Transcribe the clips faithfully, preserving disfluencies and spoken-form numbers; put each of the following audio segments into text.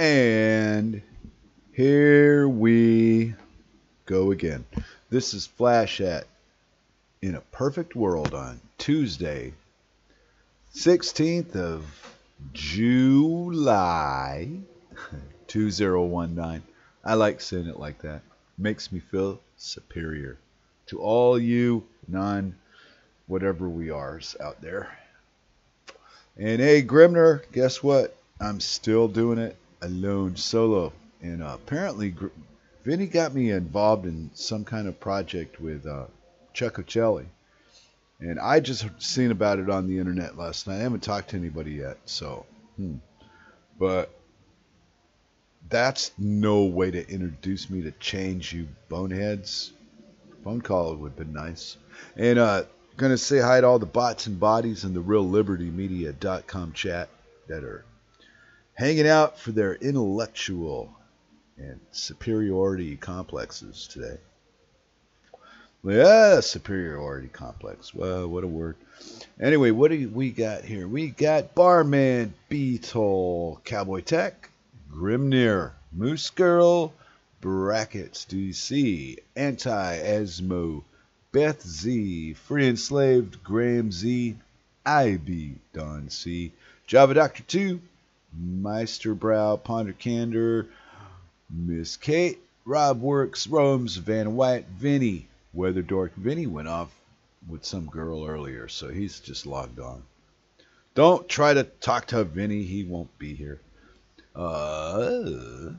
And here we go again. This is Flash at In a Perfect World on Tuesday, sixteenth of July, two thousand nineteen. I like saying it like that. Makes me feel superior to all you non-whatever we are's out there. And hey, Grimnir, guess what? I'm still doing it alone, solo. And uh, apparently, Gr Vinny got me involved in some kind of project with uh, Chuck Ocelli. And I just seen about it on the internet last night. I haven't talked to anybody yet, so. Hmm. But that's no way to introduce me to change, you boneheads. Phone call would have been nice. And uh, going to say hi to all the bots and bodies in the Real Liberty Media dot com chat that are hanging out for their intellectual and superiority complexes today. Yeah, superiority complex. Well, what a word. Anyway, what do we got here? We got Barman, Beetle, Cowboy Tech, Grimnir, Moose Girl, Brackets, D C, Anti-Asmo, Beth Z, Free Enslaved, Graham Z, I B, Don C, Java Doctor two, Meisterbrow, Ponder Candor, Miss Kate, Rob Works, Rome's, Van White, Vinny. Weather Dork Vinny went off with some girl earlier, so he's just logged on. Don't try to talk to Vinny. He won't be here. Uh,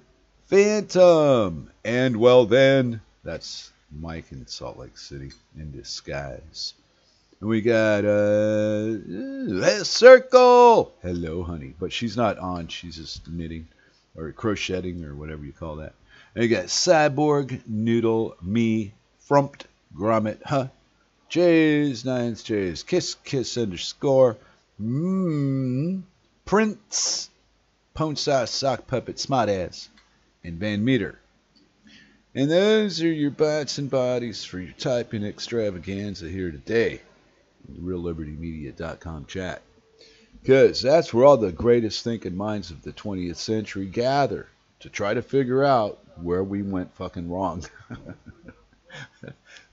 Phantom. And well then, that's Mike in Salt Lake City in disguise. And we got uh, Circle. Hello, honey. But she's not on. She's just knitting or crocheting or whatever you call that. And we got Cyborg, Noodle, me, Frumped, Grommet, huh? J's, Nines, J's, Kiss, Kiss, underscore, mmm, Prince, Ponsa, Sock Puppet, Smart Ass, and Van Meter. And those are your bots and bodies for your typing extravaganza here today. Real Liberty Media dot com chat. Because that's where all the greatest thinking minds of the twentieth century gather to try to figure out where we went fucking wrong.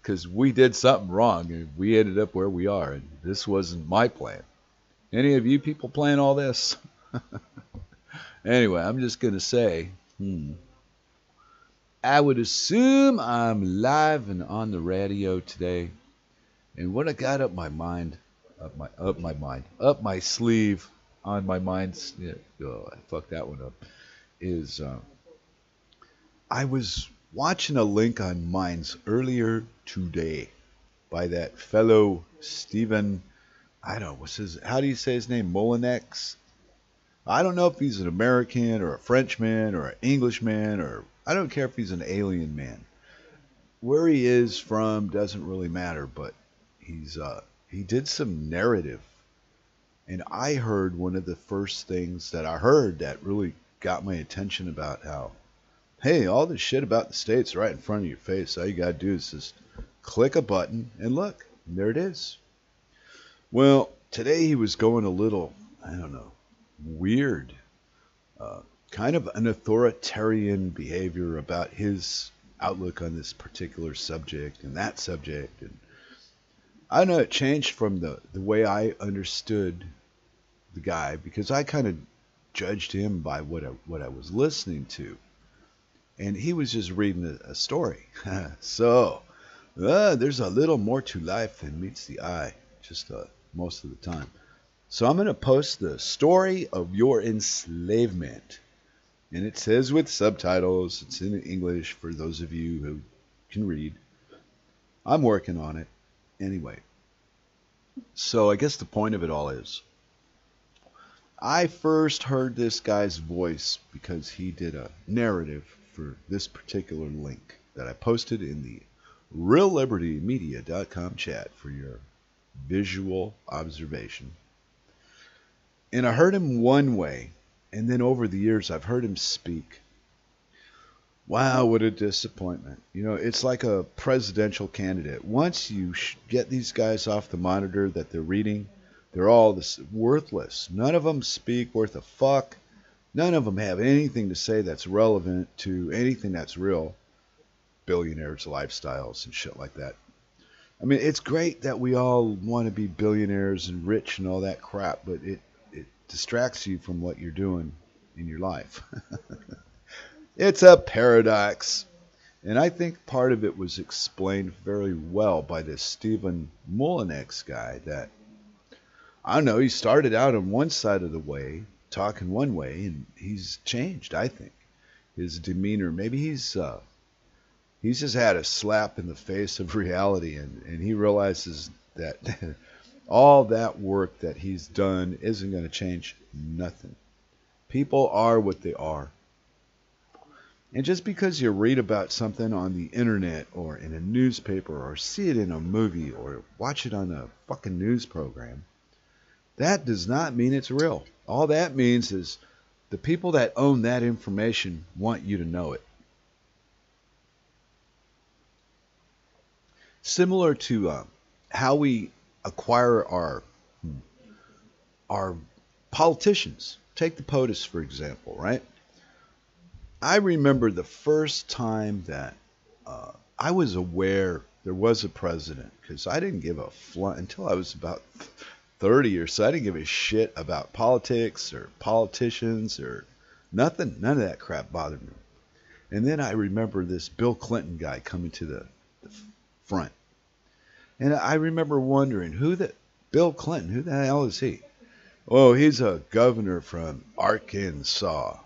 Because we did something wrong and we ended up where we are, and this wasn't my plan. Any of you people plan all this? Anyway, I'm just going to say, hmm, I would assume I'm live and on the radio today. And what I got up my mind, up my up my mind, up my sleeve, on my mind, oh, I fucked that one up, is um, I was watching a link on Minds earlier today by that fellow Stefan, I don't know, what's his, how do you say his name, Molyneux? I don't know if he's an American or a Frenchman or an Englishman, or I don't care if he's an alien man. Where he is from doesn't really matter, but he's uh, he did some narrative. And I heard one of the first things that I heard that really got my attention about how, hey, all this shit about the state's right in front of your face. All you got to do is just click a button and look. And there it is. Well, today he was going a little, I don't know, weird. Uh, kind of an authoritarian behavior about his outlook on this particular subject and that subject. And I don't know, it changed from the, the way I understood the guy, because I kind of judged him by what I, what I was listening to. And he was just reading a story. So, uh, there's a little more to life than meets the eye, just uh, most of the time. So I'm going to post the story of your enslavement. And it says with subtitles. It's in English for those of you who can read. I'm working on it. Anyway. So I guess the point of it all is, I first heard this guy's voice because he did a narrative for this particular link that I posted in the Real Liberty Media dot com chat for your visual observation. And I heard him one way, and then over the years I've heard him speak. Wow, what a disappointment. You know, it's like a presidential candidate. Once you sh get these guys off the monitor that they're reading, they're all this worthless. None of them speak worth a fuck. None of them have anything to say that's relevant to anything that's real. Billionaires' lifestyles and shit like that. I mean, it's great that we all want to be billionaires and rich and all that crap, but it, it distracts you from what you're doing in your life. It's a paradox. And I think part of it was explained very well by this Stefan Molyneux guy that, I don't know, he started out on one side of the way, talking one way, and he's changed, I think. His demeanor, maybe he's uh, he's just had a slap in the face of reality, and, and he realizes that all that work that he's done isn't going to change nothing. People are what they are. And just because you read about something on the internet or in a newspaper or see it in a movie or watch it on a fucking news program, that does not mean it's real. All that means is the people that own that information want you to know it. Similar to uh, how we acquire our, our politicians. Take the POTUS, for example, right? I remember the first time that uh, I was aware there was a president, because I didn't give a flunk until I was about thirty or so. I didn't give a shit about politics or politicians or nothing. None of that crap bothered me. And then I remember this Bill Clinton guy coming to the, the front. And I remember wondering, who the, Bill Clinton, who the hell is he? Oh, he's a governor from Arkansas.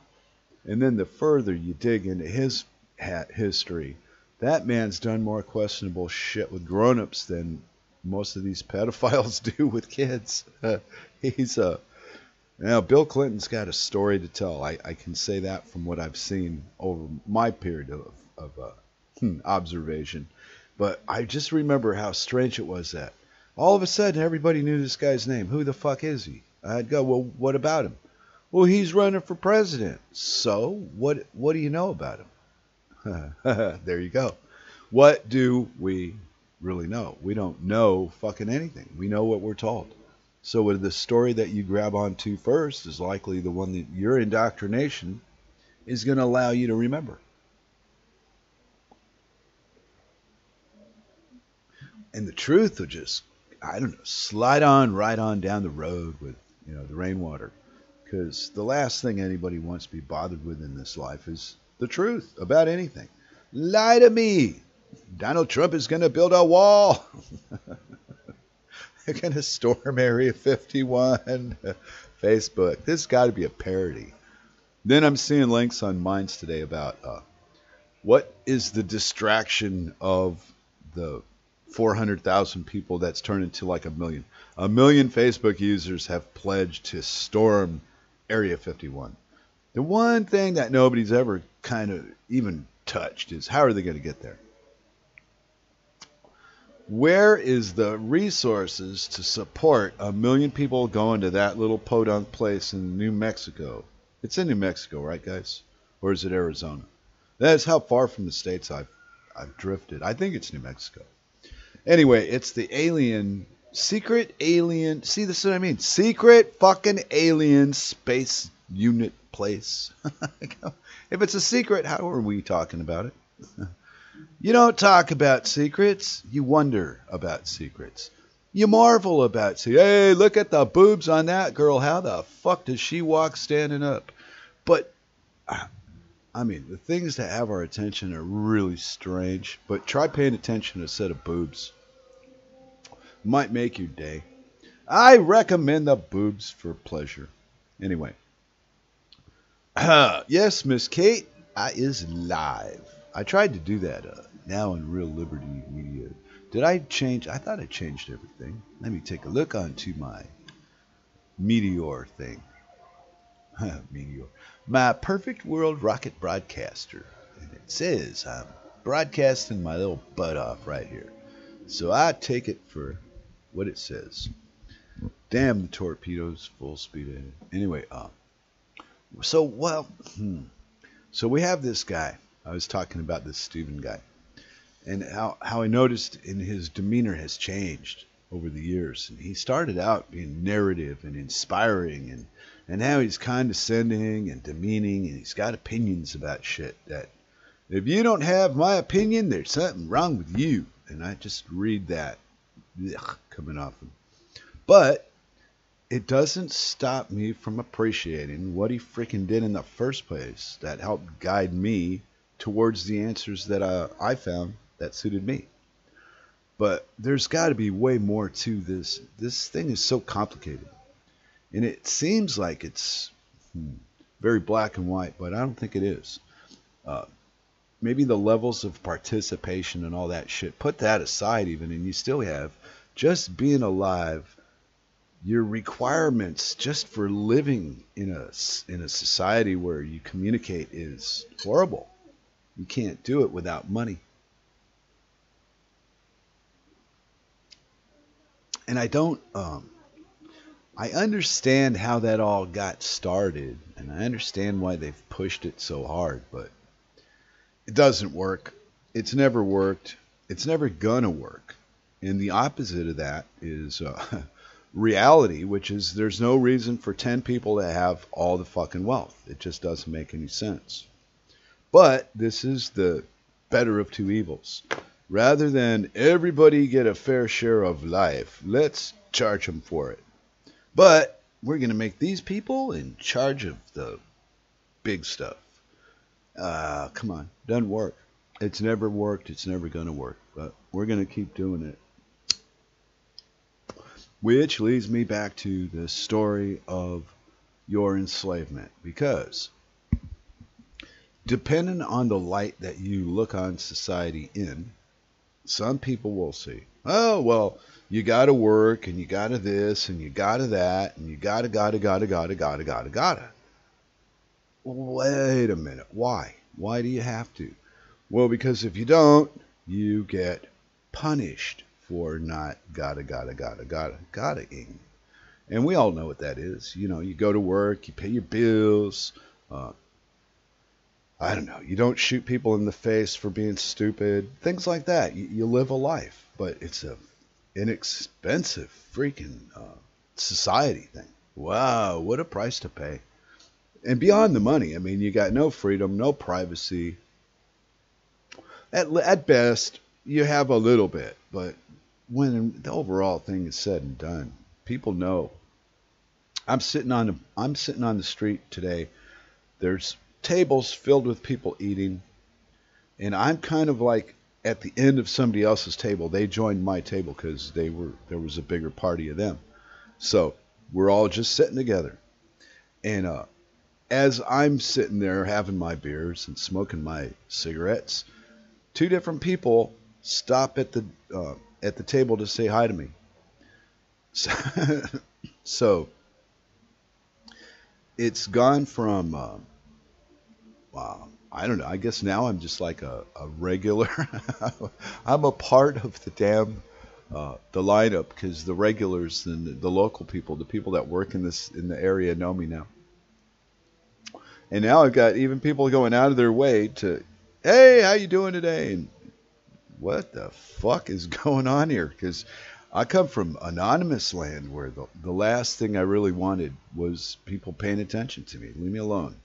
And then the further you dig into his hat history, that man's done more questionable shit with grown-ups than most of these pedophiles do with kids. Uh, he's a... Now, Bill Clinton's got a story to tell. I, I can say that from what I've seen over my period of, of uh, observation. But I just remember how strange it was that all of a sudden everybody knew this guy's name. Who the fuck is he? I'd go, well, what about him? Well, he's running for president. So, what what do you know about him? There you go. What do we really know? We don't know fucking anything. We know what we're told. So, the story that you grab onto first is likely the one that your indoctrination is going to allow you to remember. And the truth will just, I don't know, slide on right on down the road with, you know, the rainwater. Because the last thing anybody wants to be bothered with in this life is the truth about anything. Lie to me. Donald Trump is going to build a wall. They're going to storm Area fifty-one. Facebook. This has got to be a parody. Then I'm seeing links on Minds today about uh, what is the distraction of the four hundred thousand people that's turned into like a million. A million Facebook users have pledged to storm Area fifty-one. The one thing that nobody's ever kind of even touched is how are they going to get there? Where is the resources to support a million people going to that little podunk place in New Mexico? It's in New Mexico, right, guys? Or is it Arizona? That's how far from the states I've, I've drifted. I think it's New Mexico. Anyway, it's the alien... Secret alien, see this is what I mean, secret fucking alien space unit place. If it's a secret, how are we talking about it? You don't talk about secrets, you wonder about secrets. You marvel about secrets. Hey, look at the boobs on that girl. How the fuck does she walk standing up? But, I mean, the things that have our attention are really strange, but try paying attention to a set of boobs. Might make your day. I recommend the boobs for pleasure. Anyway. Uh, yes, Miss Kate, I is live. I tried to do that uh, now on Real Liberty Media. Did I change? I thought I changed everything. Let me take a look onto my Meteor thing. Meteor. My Perfect World Rocket Broadcaster. And it says I'm broadcasting my little butt off right here. So I take it for what it says. Damn the torpedoes, full speed ahead. Anyway, uh, so, well, hmm. So we have this guy. I was talking about this Stephen guy. And how, how I noticed in his demeanor has changed. over the years. And he started out being narrative and inspiring, and, and now he's condescending and demeaning, and he's got opinions about shit that, if you don't have my opinion, there's something wrong with you. And I just read that ugh, coming off him. But it doesn't stop me from appreciating what he freaking did in the first place that helped guide me towards the answers that uh, I found that suited me. But there's got to be way more to this. This thing is so complicated. And it seems like it's hmm, very black and white, but I don't think it is. Uh, maybe the levels of participation and all that shit, put that aside even, and you still have just being alive, your requirements just for living in a, in a society where you communicate is horrible. You can't do it without money. And I don't, um, I understand how that all got started, and I understand why they've pushed it so hard, but it doesn't work. It's never worked. It's never gonna work. And the opposite of that is uh, reality, which is there's no reason for ten people to have all the fucking wealth. It just doesn't make any sense. But this is the better of two evils. Rather than everybody get a fair share of life, let's charge them for it. But we're going to make these people in charge of the big stuff. Uh, come on, doesn't work. It's never worked. It's never going to work. But we're going to keep doing it. Which leads me back to the story of your enslavement. Because depending on the light that you look on society in, some people will see, oh, well, you got to work, and you got to this, and you got to that, and you got to, got to, got to, got to, got to, got to, got to. Wait a minute. Why? Why do you have to? Well, because if you don't, you get punished for not gotta, gotta, gotta, gotta, gotta-ing. And we all know what that is. You know, you go to work, you pay your bills. Uh, I don't know. You don't shoot people in the face for being stupid. Things like that. You, you live a life. But it's a inexpensive freaking uh, society thing. Wow, what a price to pay. And beyond the money, I mean, you got no freedom, no privacy. At, at best, you have a little bit. But when the overall thing is said and done, people know. I'm sitting on the, I'm sitting on the street today. There's tables filled with people eating. And I'm kind of like at the end of somebody else's table. They joined my table because they were there was a bigger party of them. So we're all just sitting together. And, uh. As I'm sitting there having my beers and smoking my cigarettes, two different people stop at the uh, at the table to say hi to me. So, so it's gone from, uh, wow, I don't know, I guess now I'm just like a, a regular. I'm a part of the damn uh, the lineup because the regulars and the, the local people, the people that work in this in the area know me now. And now I've got even people going out of their way to, hey, how you doing today? And what the fuck is going on here? Because I come from anonymous land where the, the last thing I really wanted was people paying attention to me. Leave me alone.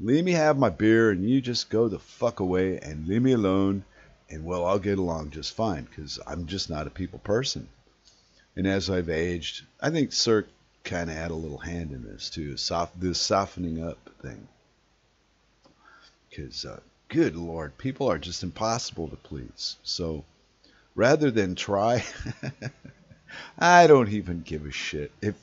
Leave me have my beer and you just go the fuck away and leave me alone. And, well, I'll get along just fine because I'm just not a people person. And as I've aged, I think Cirque kind of had a little hand in this too, soft, this softening up thing, because uh, good Lord, people are just impossible to please. So rather than try, I don't even give a shit. If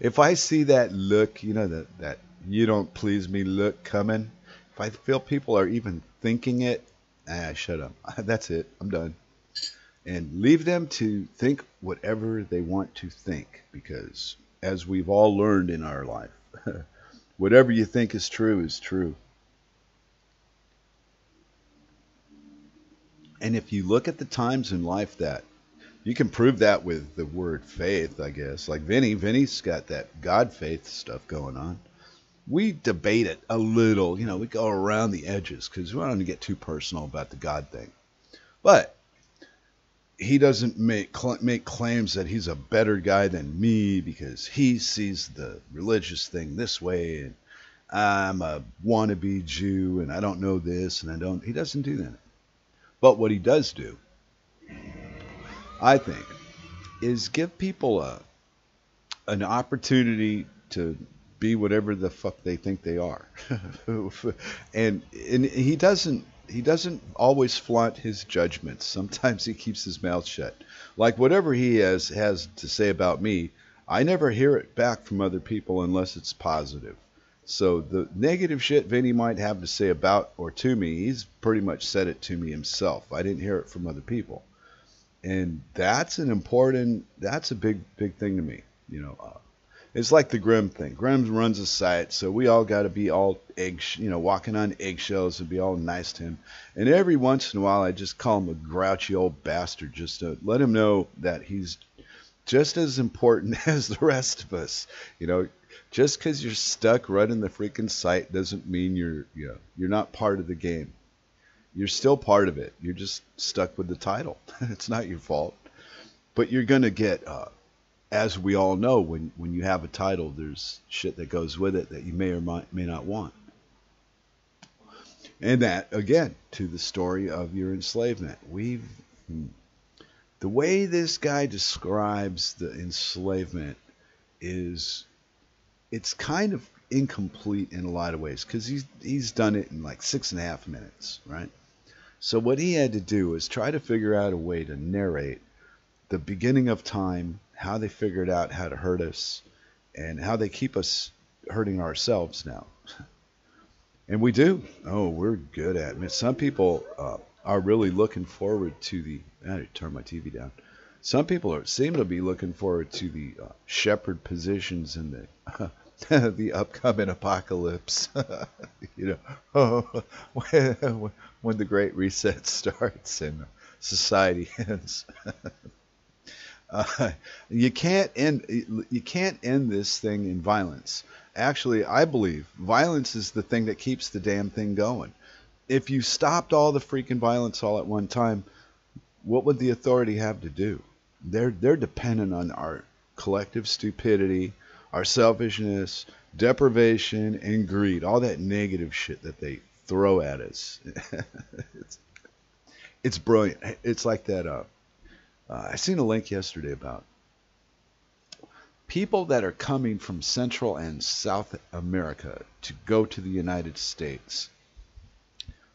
if I see that look, you know, that that you don't please me look coming, if I feel people are even thinking it, ah, shut up. That's it. I'm done. And leave them to think whatever they want to think, because as we've all learned in our life, whatever you think is true is true. And if you look at the times in life that, you can prove that with the word faith, I guess. Like Vinny, Vinny's got that God faith stuff going on. We debate it a little, you know, we go around the edges because we don't want to get too personal about the God thing. But he doesn't make cl- make claims that he's a better guy than me because he sees the religious thing this way and I'm a wannabe Jew and I don't know this and I don't. He doesn't do that. But what he does do, I think, is give people a an opportunity to be whatever the fuck they think they are. and and he doesn't He doesn't always flaunt his judgments. Sometimes he keeps his mouth shut. Like whatever he has, has to say about me, I never hear it back from other people unless it's positive. So the negative shit Vinny might have to say about or to me, he's pretty much said it to me himself. I didn't hear it from other people. And that's an important, that's a big, big thing to me. You know, uh, it's like the Grimm thing. Grimm runs a site, so we all got to be all egg, you know, walking on eggshells and be all nice to him. And every once in a while, I just call him a grouchy old bastard just to let him know that he's just as important as the rest of us. You know, just because you're stuck running the freaking site doesn't mean you're, you know, you're not part of the game. You're still part of it. You're just stuck with the title. It's not your fault. But you're going to get, uh, as we all know, when, when you have a title, there's shit that goes with it that you may or might, may not want. And that, again, to the story of your enslavement. We've the way this guy describes the enslavement is, it's kind of incomplete in a lot of ways because he's, he's done it in like six and a half minutes, right? So what he had to do was try to figure out a way to narrate the beginning of time, how they figured out how to hurt us, and how they keep us hurting ourselves now. And we do. Oh, we're good at it. Some people uh, are really looking forward to the, I had to turn my T V down. Some people are, seem to be looking forward to the uh, shepherd positions in the uh, the upcoming apocalypse. You know, oh, when, when the Great Reset starts and society ends. uh, you can't end you can't end this thing in violence. Actually, I believe violence is the thing that keeps the damn thing going. If you stopped all the freaking violence all at one time, what would the authority have to do? They're they're dependent on our collective stupidity, our selfishness, deprivation, and greed. All that negative shit that they throw at us. it's, it's brilliant. It's like that. Uh, uh, I seen a link yesterday about people that are coming from Central and South America to go to the United States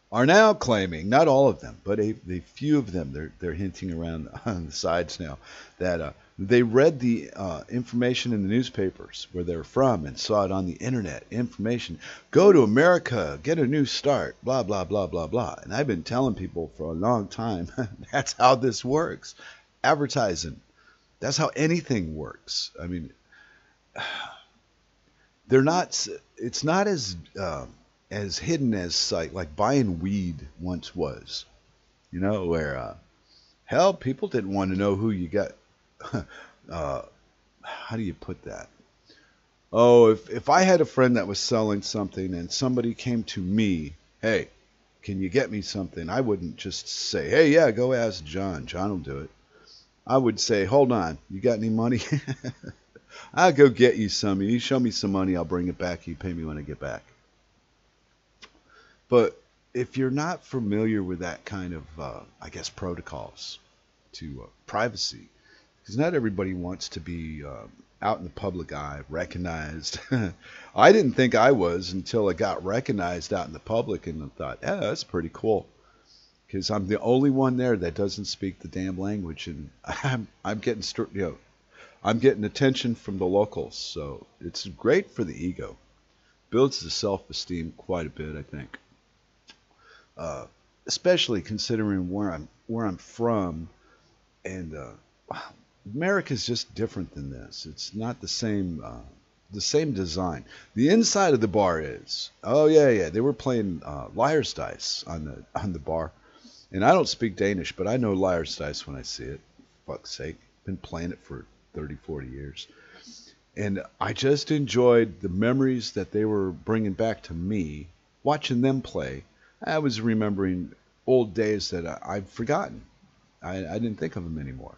are now claiming, not all of them, but a, a few of them, they're, they're hinting around on the sides now, that uh, they read the uh, information in the newspapers where they're from and saw it on the internet, information, go to America, get a new start, blah, blah, blah, blah, blah. And I've been telling people for a long time, that's how this works. Advertising, that's how anything works. I mean, they're not, it's not as... Uh, as hidden as sight, like buying weed once was, you know, where, uh, hell, people didn't want to know who you got, uh, how do you put that? Oh, if, if I had a friend that was selling something and somebody came to me, hey, can you get me something? I wouldn't just say, hey, yeah, go ask John. John will do it. I would say, hold on, you got any money? I'll go get you some. You show me some money, I'll bring it back. You pay me when I get back. But if you're not familiar with that kind of, uh, I guess, protocols to uh, privacy, because not everybody wants to be um, out in the public eye, recognized. I didn't think I was until I got recognized out in the public and I thought, yeah, that's pretty cool. Because I'm the only one there that doesn't speak the damn language. And I'm, I'm getting, you know, I'm getting attention from the locals. So it's great for the ego. Builds the self-esteem quite a bit, I think. Uh, especially considering where I'm where I'm from, and uh, America's just different than this. It's not the same uh, the same design. The inside of the bar is oh yeah yeah they were playing uh, liar's dice on the on the bar, and I don't speak Danish, but I know liar's dice when I see it. Fuck's sake, been playing it for thirty, forty years, and I just enjoyed the memories that they were bringing back to me watching them play. I was remembering old days that I, I've forgotten. I, I didn't think of them anymore.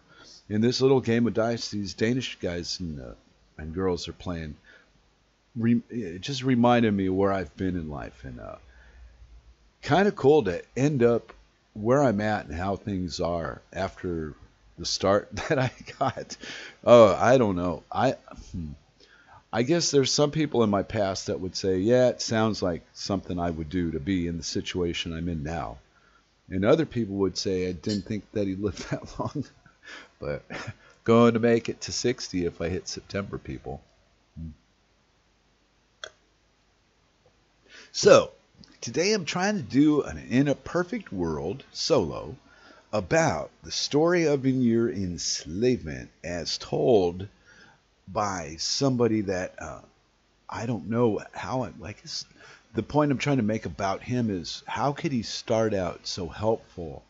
In this little game of dice, these Danish guys and, uh, and girls are playing. Re, it just reminded me where I've been in life, and uh, kind of cool to end up where I'm at and how things are after the start that I got. Oh, I don't know. I I guess there's some people in my past that would say, yeah, it sounds like something I would do to be in the situation I'm in now. And other people would say, I didn't think that he lived that long. But going to make it to sixty if I hit September, people. So, today I'm trying to do an In a Perfect World solo about the story of your enslavement as told by somebody that uh, I don't know how I, like it's, the point I'm trying to make about him is how could he start out so helpful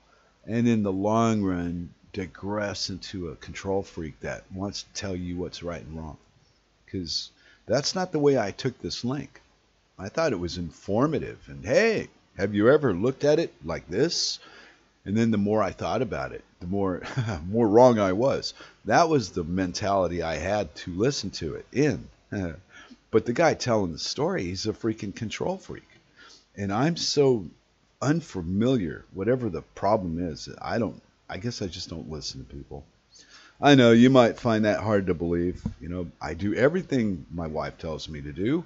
and in the long run digress into a control freak that wants to tell you what's right and wrong? Because that's not the way I took this link. I thought it was informative and, hey, have you ever looked at it like this? And then the more I thought about it, the more more wrong I was. That was the mentality I had to listen to it in. But the guy telling the story, he's a freaking control freak. And I'm so unfamiliar, whatever the problem is, I don't, I guess I just don't listen to people. I know you might find that hard to believe. You know, I do everything my wife tells me to do,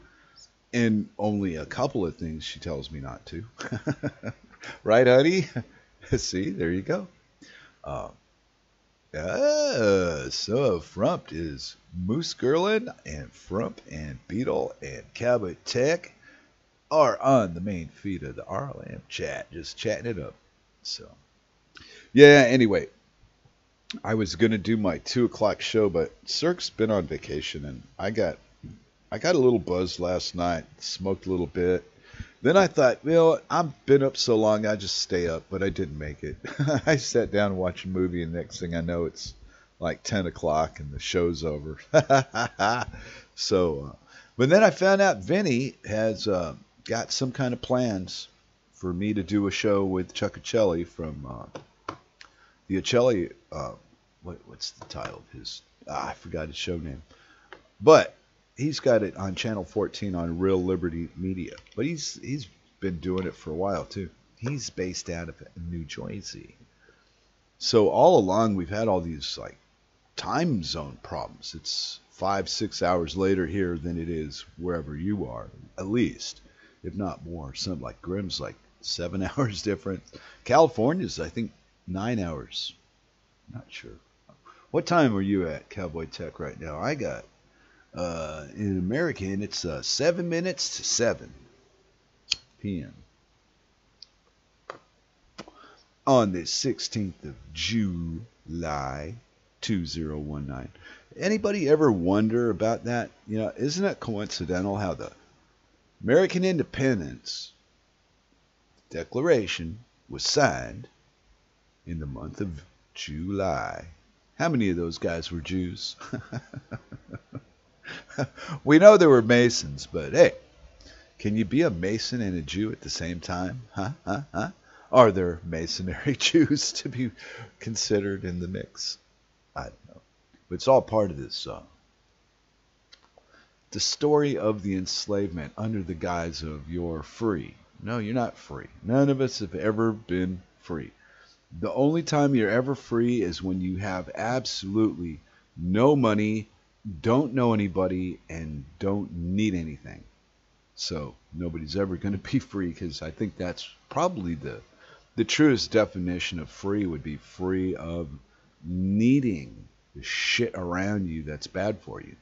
and only a couple of things she tells me not to. Right, honey? See, there you go. Uh, uh, so Frumped is Moose Girl and Frump and Beetle and Cowboy Tech are on the main feed of the R L M chat, just chatting it up. So, yeah. Anyway, I was gonna do my two o'clock show, but Cirque's been on vacation, and I got I got a little buzzed last night, smoked a little bit. Then I thought, well, I've been up so long, I just stay up, but I didn't make it. I sat down and watched a movie, and next thing I know, it's like ten o'clock, and the show's over. so, uh, but then I found out Vinny has uh, got some kind of plans for me to do a show with Chuck Ocelli from uh, the Ocelli, uh, what, what's the title of his? Ah, I forgot his show name. But he's got it on channel fourteen on Real Liberty Media, but he's he's been doing it for a while too. He's based out of New Jersey, so all along we've had all these like time zone problems. It's five six hours later here than it is wherever you are, at least, if not more. Something like Grimm's like seven hours different. California's I think nine hours. Not sure. What time are you at, Cowboy Tech, right now? I got. Uh, in American, it's uh, seven minutes to seven p m on the sixteenth of July two thousand nineteen. Anybody ever wonder about that? You know, isn't that coincidental how the American Independence Declaration was signed in the month of July? How many of those guys were Jews? We know there were Masons, but hey, can you be a Mason and a Jew at the same time? Huh? Huh? Huh? Are there Masonry Jews to be considered in the mix? I don't know. But it's all part of this song. The story of the enslavement under the guise of you're free. No, you're not free. None of us have ever been free. The only time you're ever free is when you have absolutely no money, don't know anybody, and don't need anything. So nobody's ever going to be free, because I think that's probably the the truest definition of free, would be free of needing the shit around you that's bad for you.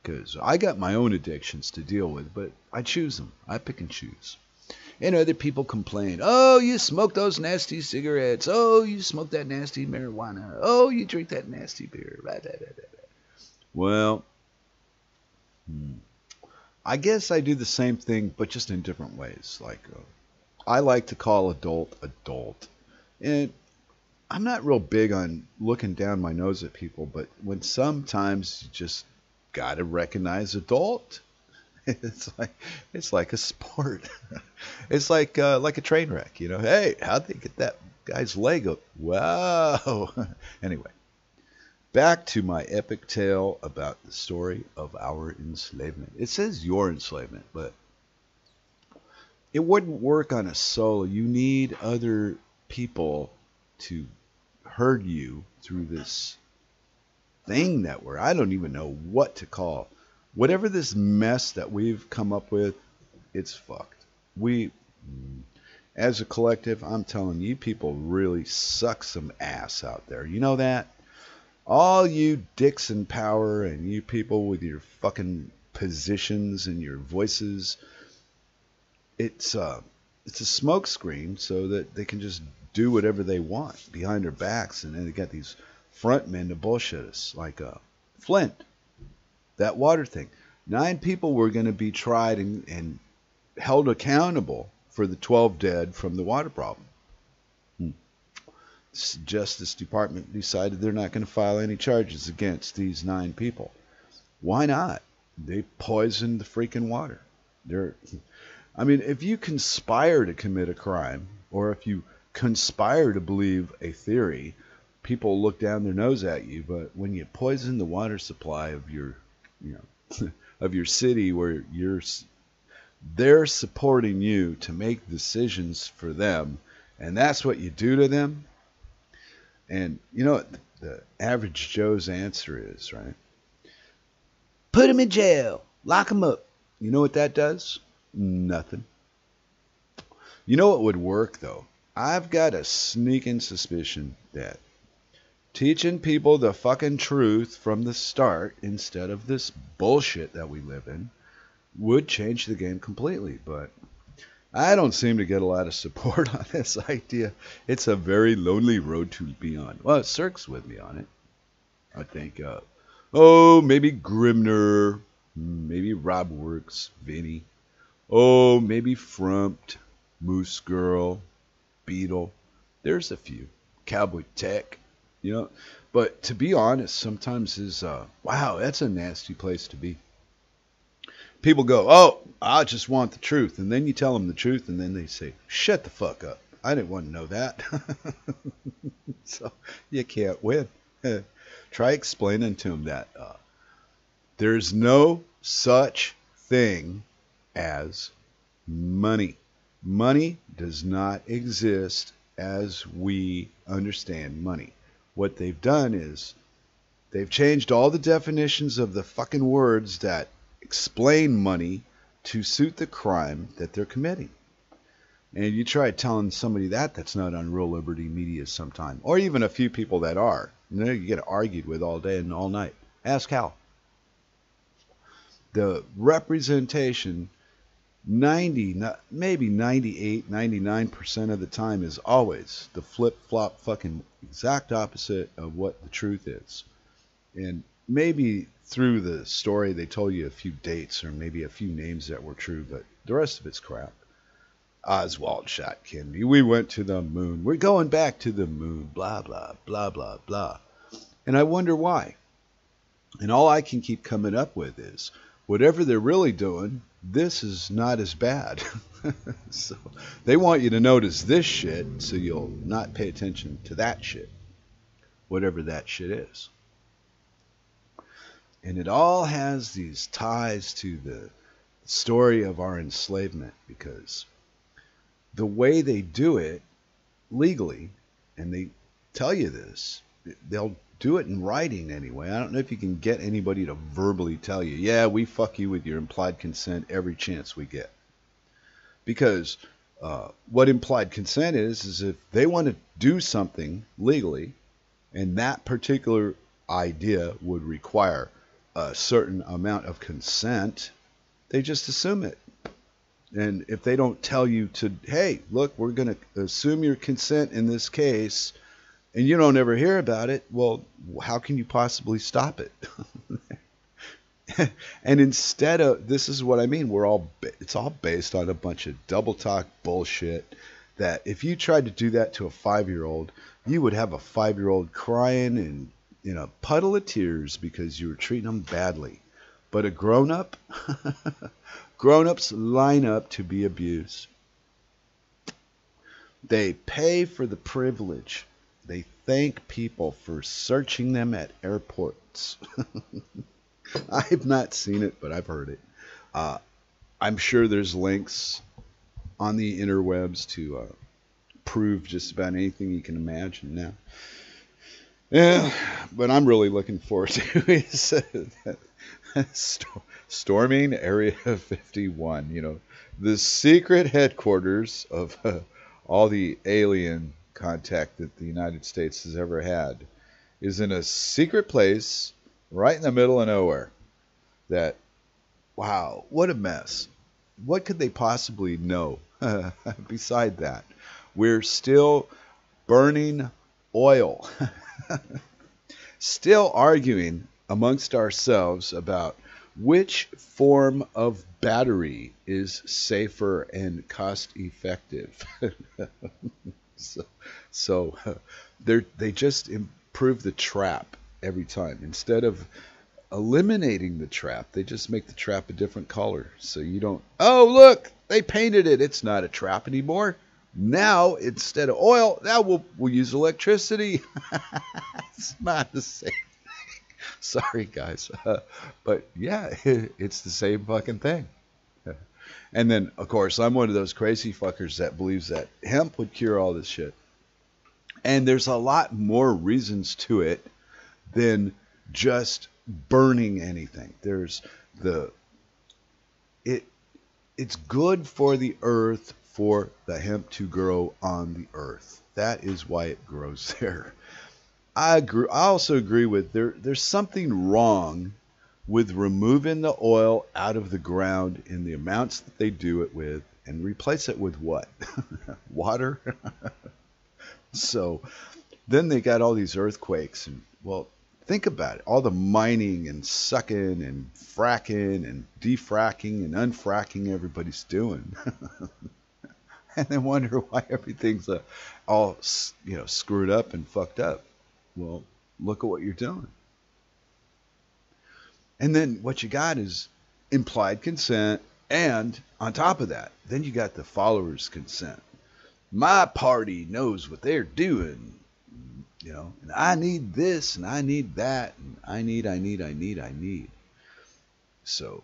Because I got my own addictions to deal with, but I choose them. I pick and choose. And other people complain, oh, you smoke those nasty cigarettes. Oh, you smoke that nasty marijuana. Oh, you drink that nasty beer. Blah, blah, blah, blah. Well, hmm. I guess I do the same thing, but just in different ways. Like, uh, I like to call adult adult. And I'm not real big on looking down my nose at people, but when sometimes you just got to recognize adult, it's like it's like a sport. It's like uh, like a train wreck, you know. Hey, how'd they get that Guy's leg up. Wow. Anyway, back to my epic tale about the story of our enslavement. It says your enslavement, but it wouldn't work on a solo. You need other people to herd you through this thing that we're, I don't even know what to call. Whatever this mess that we've come up with, it's fucked. We, as a collective, I'm telling you, people really suck some ass out there. You know that? All you dicks in power and you people with your fucking positions and your voices, it's, uh, it's a smokescreen so that they can just do whatever they want behind our backs. And then they got these front men to bullshit us, like uh, Flint. That water thing. Nine people were going to be tried and, and held accountable for the twelve dead from the water problem. Hmm. The Justice Department decided they're not going to file any charges against these nine people. Why not? They poisoned the freaking water. They're, I mean, if you conspire to commit a crime, or if you conspire to believe a theory, people look down their nose at you. But when you poison the water supply of your you know, of your city where you're, they're supporting you to make decisions for them, and that's what you do to them. And you know what the average Joe's answer is, right? Put him in jail. Lock him up. You know what that does? Nothing. You know what would work, though? I've got a sneaking suspicion that teaching people the fucking truth from the start instead of this bullshit that we live in would change the game completely. But I don't seem to get a lot of support on this idea. It's a very lonely road to be on. Well, Cirque's with me on it. I think, uh, oh, maybe Grimnir, maybe Rob Works, Vinny. Oh, maybe Frumped, Moose Girl, Beetle. There's a few. Cowboy Tech. You know, but to be honest, sometimes is, uh, wow, that's a nasty place to be. People go, oh, I just want the truth. And then you tell them the truth, and then they say, shut the fuck up. I didn't want to know that. So you can't win. Try explaining to them that uh, there's no such thing as money. Money does not exist as we understand money. What they've done is they've changed all the definitions of the fucking words that explain money to suit the crime that they're committing. And you try telling somebody that that's not on Real Liberty Media sometime, or even a few people that are. You know, you get argued with all day and all night. Ask how. The representation, ninety, maybe ninety-eight, ninety-nine percent of the time is always the flip-flop fucking exact opposite of what the truth is. And maybe through the story they told you a few dates or maybe a few names that were true, but the rest of it's crap. Oswald shot Kennedy. We went to the moon. We're going back to the moon. Blah, blah, blah, blah, blah. And I wonder why. And all I can keep coming up with is whatever they're really doing, this is not as bad. So they want you to notice this shit so you'll not pay attention to that shit, whatever that shit is. And it all has these ties to the story of our enslavement, because the way they do it legally, and they tell you this, they'll do it in writing anyway. I don't know if you can get anybody to verbally tell you, yeah, we fuck you with your implied consent every chance we get. Because uh, what implied consent is, is if they want to do something legally, and that particular idea would require a certain amount of consent, they just assume it. And if they don't tell you to, hey, look, we're going to assume your consent in this case, and you don't ever hear about it, well, how can you possibly stop it? And instead of, this is what I mean, we're all, it's all based on a bunch of double talk bullshit that if you tried to do that to a five-year-old, you would have a five-year-old crying and in a puddle of tears because you were treating them badly. But a grown-up, grown-ups line up to be abused. They pay for the privilege. They thank people for searching them at airports. I've not seen it, but I've heard it. Uh, I'm sure there's links on the interwebs to uh, prove just about anything you can imagine now. Yeah, but I'm really looking forward to is uh, that, that st- storming Area fifty-one. You know, the secret headquarters of uh, all the alien contact that the United States has ever had is in a secret place right in the middle of nowhere. That, wow, what a mess. What could they possibly know beside that? We're still burning oil. Still arguing amongst ourselves about which form of battery is safer and cost effective. so so they they just improve the trap every time. Instead of eliminating the trap, they just make the trap a different color. So you don't, oh, look, they painted it. It's not a trap anymore. Now, instead of oil, now we'll, we'll use electricity. It's not the same thing. Sorry, guys. Uh, but, yeah, it, it's the same fucking thing. And then, of course, I'm one of those crazy fuckers that believes that hemp would cure all this shit. And there's a lot more reasons to it than just burning anything. There's the... it. It's good for the earth, for the hemp to grow on the earth. That is why it grows there. I agree, I also agree with there. There's something wrong with removing the oil out of the ground in the amounts that they do it with, and replace it with what? Water. So then they got all these earthquakes, and well, think about it. All the mining and sucking and fracking and defracking and unfracking everybody's doing. And they wonder why everything's uh, all, you know, screwed up and fucked up. Well, look at what you're doing. And then what you got is implied consent. And on top of that, then you got the followers' consent. My party knows what they're doing. You know, and I need this and I need that. And I need, I need, I need, I need. So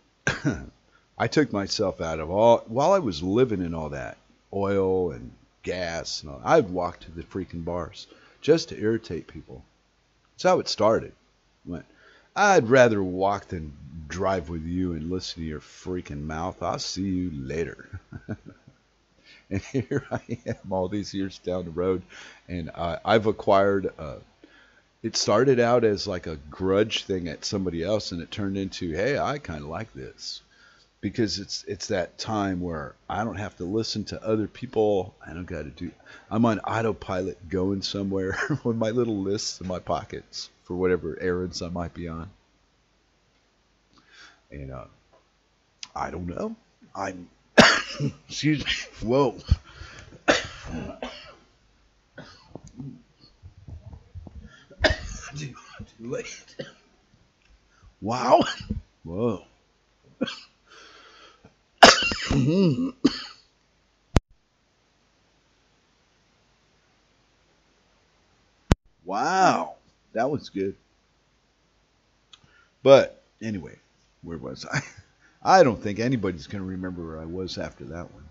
I took myself out of all, while I was living in all that oil and gas and all, I'd walk to the freaking bars just to irritate people. That's how it started. I went, I'd rather walk than drive with you and listen to your freaking mouth. I'll see you later. And here I am all these years down the road, and uh, I've acquired uh it started out as like a grudge thing at somebody else, and it turned into, hey, I kind of like this. Because it's it's that time where I don't have to listen to other people. I don't got to do. I'm on autopilot going somewhere with my little lists in my pockets for whatever errands I might be on. And uh, I don't know. I'm. Excuse me. Whoa. too, too late. Wow. Whoa. Wow, that was good. But anyway, where was I? I don't think anybody's going to remember where I was after that one.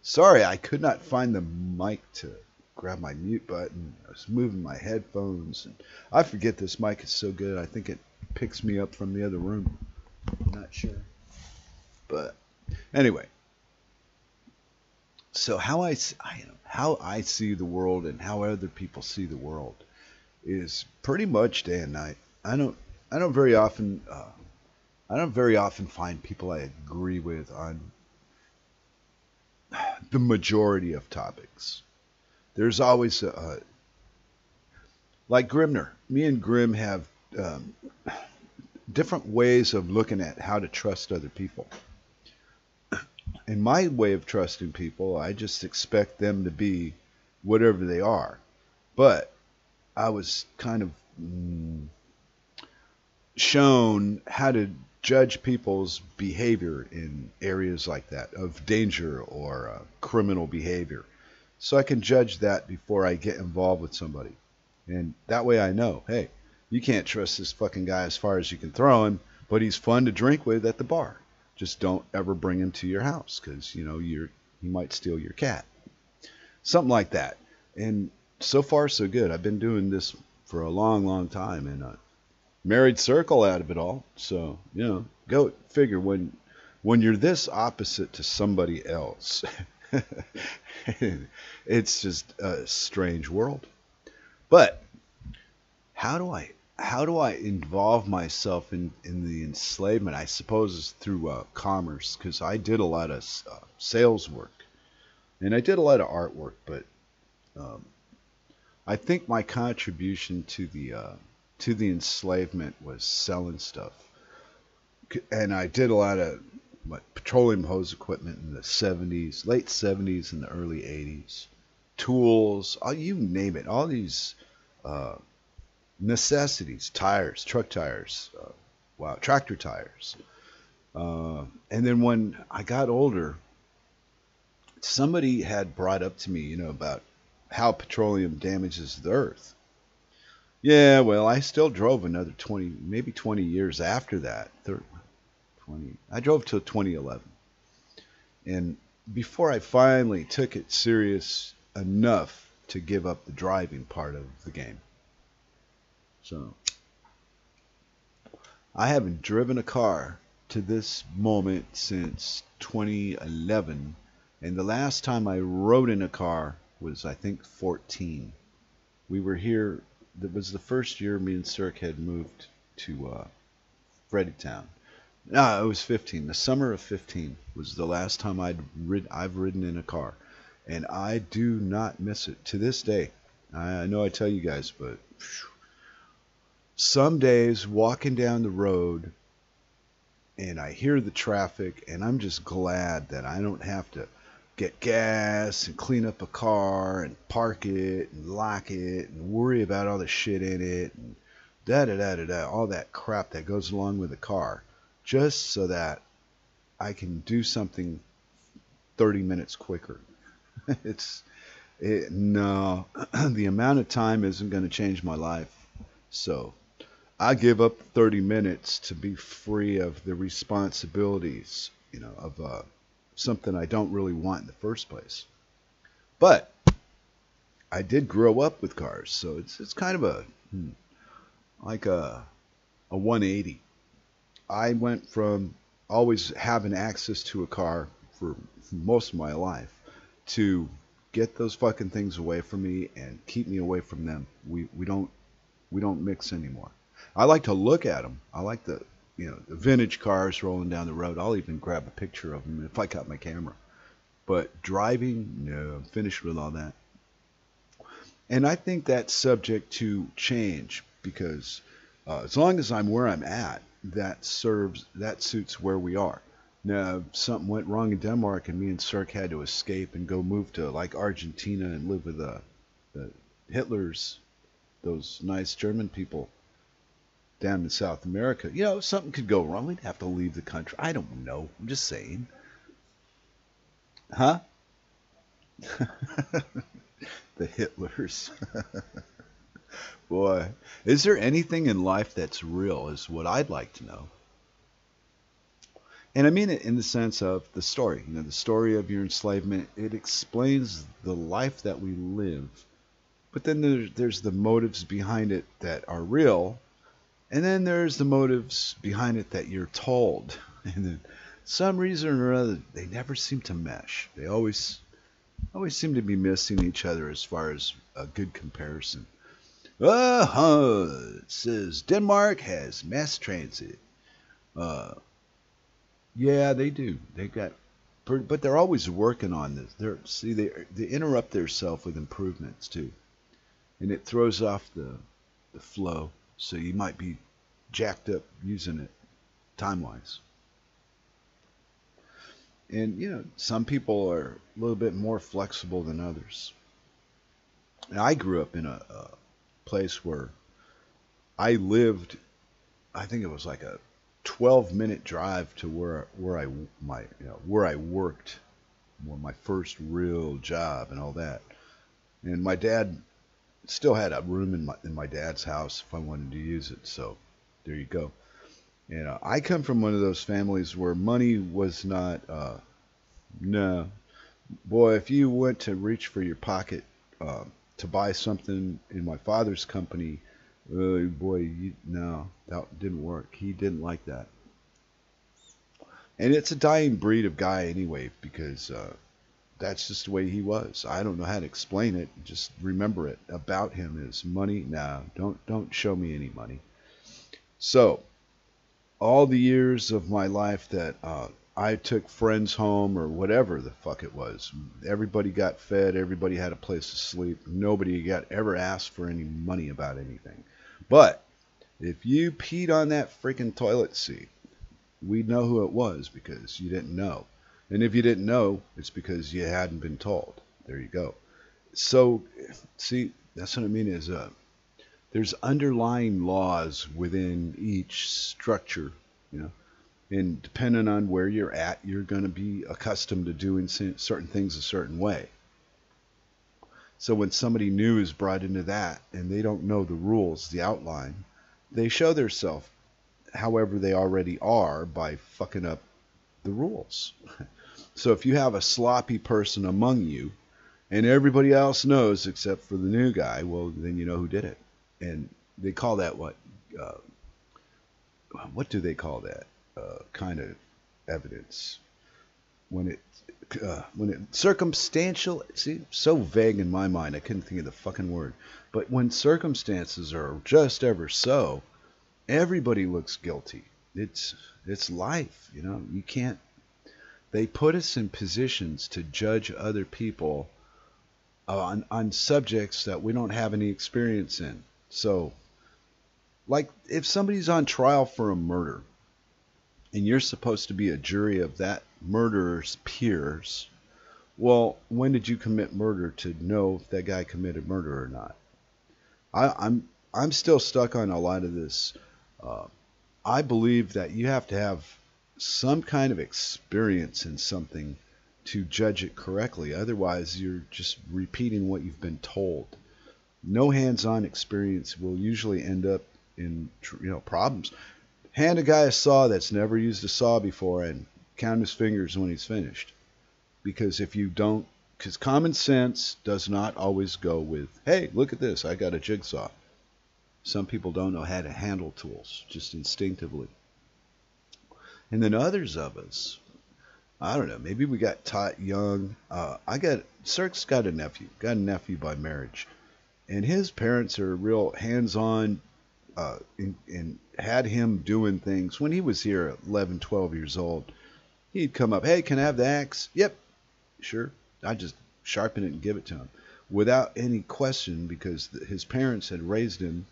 Sorry, I could not find the mic to grab my mute button. I was moving my headphones, and I forget this mic is so good. I think it picks me up from the other room. I'm not sure, but. Anyway, so how I, I how I see the world and how other people see the world is pretty much day and night. I don't I don't very often uh, I don't very often find people I agree with on the majority of topics. There's always a, a like Grimnir. Me and Grim have um, different ways of looking at how to trust other people. In my way of trusting people, I just expect them to be whatever they are. But I was kind of mm, shown how to judge people's behavior in areas like that, of danger or uh, criminal behavior. so I can judge that before I get involved with somebody. And that way I know, hey, you can't trust this fucking guy as far as you can throw him, but he's fun to drink with at the bar. Just don't ever bring him to your house because, you know, you're, he might steal your cat. Something like that. And so far, so good. I've been doing this for a long, long time, and I married Circle out of it all. So, you know, go figure when when you're this opposite to somebody else. It's just a strange world. But how do I how do I involve myself in, in the enslavement? I suppose it's through uh, commerce, because I did a lot of uh, sales work, and I did a lot of artwork. But um, I think my contribution to the uh, to the enslavement was selling stuff, and I did a lot of like, petroleum hose equipment in the seventies, late seventies, and the early eighties. Tools, all, you name it, all these uh, necessities, tires, truck tires, uh, wow, tractor tires. Uh, and then when I got older, somebody had brought up to me, you know, about how petroleum damages the earth. Yeah, well, I still drove another twenty, maybe twenty years after that. thirty, twenty, I drove till twenty eleven. And before I finally took it serious enough to give up the driving part of the game. So, I haven't driven a car to this moment since twenty eleven, and the last time I rode in a car was, I think, fourteen. We were here, that was the first year me and Cirque had moved to uh, Freddytown. No, it was fifteen. The summer of fifteen was the last time I'd rid- I've ridden in a car. And I do not miss it. To this day, I know I tell you guys, but phew, some days walking down the road and I hear the traffic and I'm just glad that I don't have to get gas and clean up a car and park it and lock it and worry about all the shit in it and da-da-da-da-da, all that crap that goes along with a car, just so that I can do something thirty minutes quicker. It's it, no, the amount of time isn't going to change my life. So I give up thirty minutes to be free of the responsibilities, you know, of uh, something I don't really want in the first place. But I did grow up with cars, so it's it's kind of a hmm, like a a one eighty. I went from always having access to a car for, for most of my life, to get those fucking things away from me and keep me away from them. We we don't we don't mix anymore. I like to look at them. I like the you know the vintage cars rolling down the road. I'll even grab a picture of them if I got my camera. But driving, no, I'm finished with all that. And I think that's subject to change because uh, as long as I'm where I'm at, that serves that suits where we are. Now, something went wrong in Denmark, and me and Cirque had to escape and go move to, like, Argentina and live with the, the Hitlers, those nice German people down in South America. You know, something could go wrong. We'd have to leave the country. I don't know. I'm just saying. Huh? The Hitlers. Boy, is there anything in life that's real is what I'd like to know. And I mean it in the sense of the story, you know, the story of your enslavement. It explains the life that we live. But then there's, there's the motives behind it that are real. And then there's the motives behind it that you're told. And then some reason or other, they never seem to mesh. They always, always seem to be missing each other as far as a good comparison. Uh-huh. It says Denmark has mass transit. Uh... Yeah, they do. They got, but they're always working on this. They're see they they interrupt themselves with improvements too, and it throws off the the flow. So you might be jacked up using it time wise. And you know some people are a little bit more flexible than others. And I grew up in a, a place where I lived. I think it was like a twelve minute drive to where where I my you know, where I worked well, my first real job and all that. And my dad still had a room in my in my dad's house if I wanted to use it. So there you go. You know, I come from one of those families where money was not, uh, no, boy, if you went to reach for your pocket uh, to buy something in my father's company, uh, boy, you, no, that didn't work. He didn't like that. And it's a dying breed of guy anyway, because uh, that's just the way he was. I don't know how to explain it. Just remember it about him is money. No, don't don't show me any money. So all the years of my life that uh, I took friends home or whatever the fuck it was, everybody got fed, everybody had a place to sleep, nobody got ever asked for any money about anything. But if you peed on that freaking toilet seat, we'd know who it was because you didn't know. And if you didn't know, it's because you hadn't been told. There you go. So, see, that's what I mean is uh, there's underlying laws within each structure, you know, and depending on where you're at, you're going to be accustomed to doing certain things a certain way. So when somebody new is brought into that and they don't know the rules, the outline, they show themselves however they already are by fucking up the rules. So if you have a sloppy person among you and everybody else knows except for the new guy, well, then you know who did it. And they call that what? Uh, what do they call that uh, kind of evidence? When it, uh, when it circumstantial. See, so vague in my mind, I couldn't think of the fucking word. But when circumstances are just ever so, everybody looks guilty. It's it's life, you know. You can't. They put us in positions to judge other people on on subjects that we don't have any experience in. So, like, if somebody's on trial for a murder, and you're supposed to be a jury of that murderer's peers, well, when did you commit murder to know if that guy committed murder or not? I, I'm I'm still stuck on a lot of this. Uh, I believe that you have to have some kind of experience in something to judge it correctly. Otherwise, you're just repeating what you've been told. No hands-on experience will usually end up in, you know, problems. Hand a guy a saw that's never used a saw before and count his fingers when he's finished. Because if you don't, because common sense does not always go with, hey, look at this, I got a jigsaw. Some people don't know how to handle tools, just instinctively. And then others of us, I don't know, maybe we got taught young. Uh, I got, Cirque's got a nephew, got a nephew by marriage. And his parents are real hands-on uh, and, and had him doing things. When he was here at eleven, twelve years old, he'd come up, hey, can I have the axe? Yep, sure. I'd just sharpen it and give it to him without any question because his parents had raised him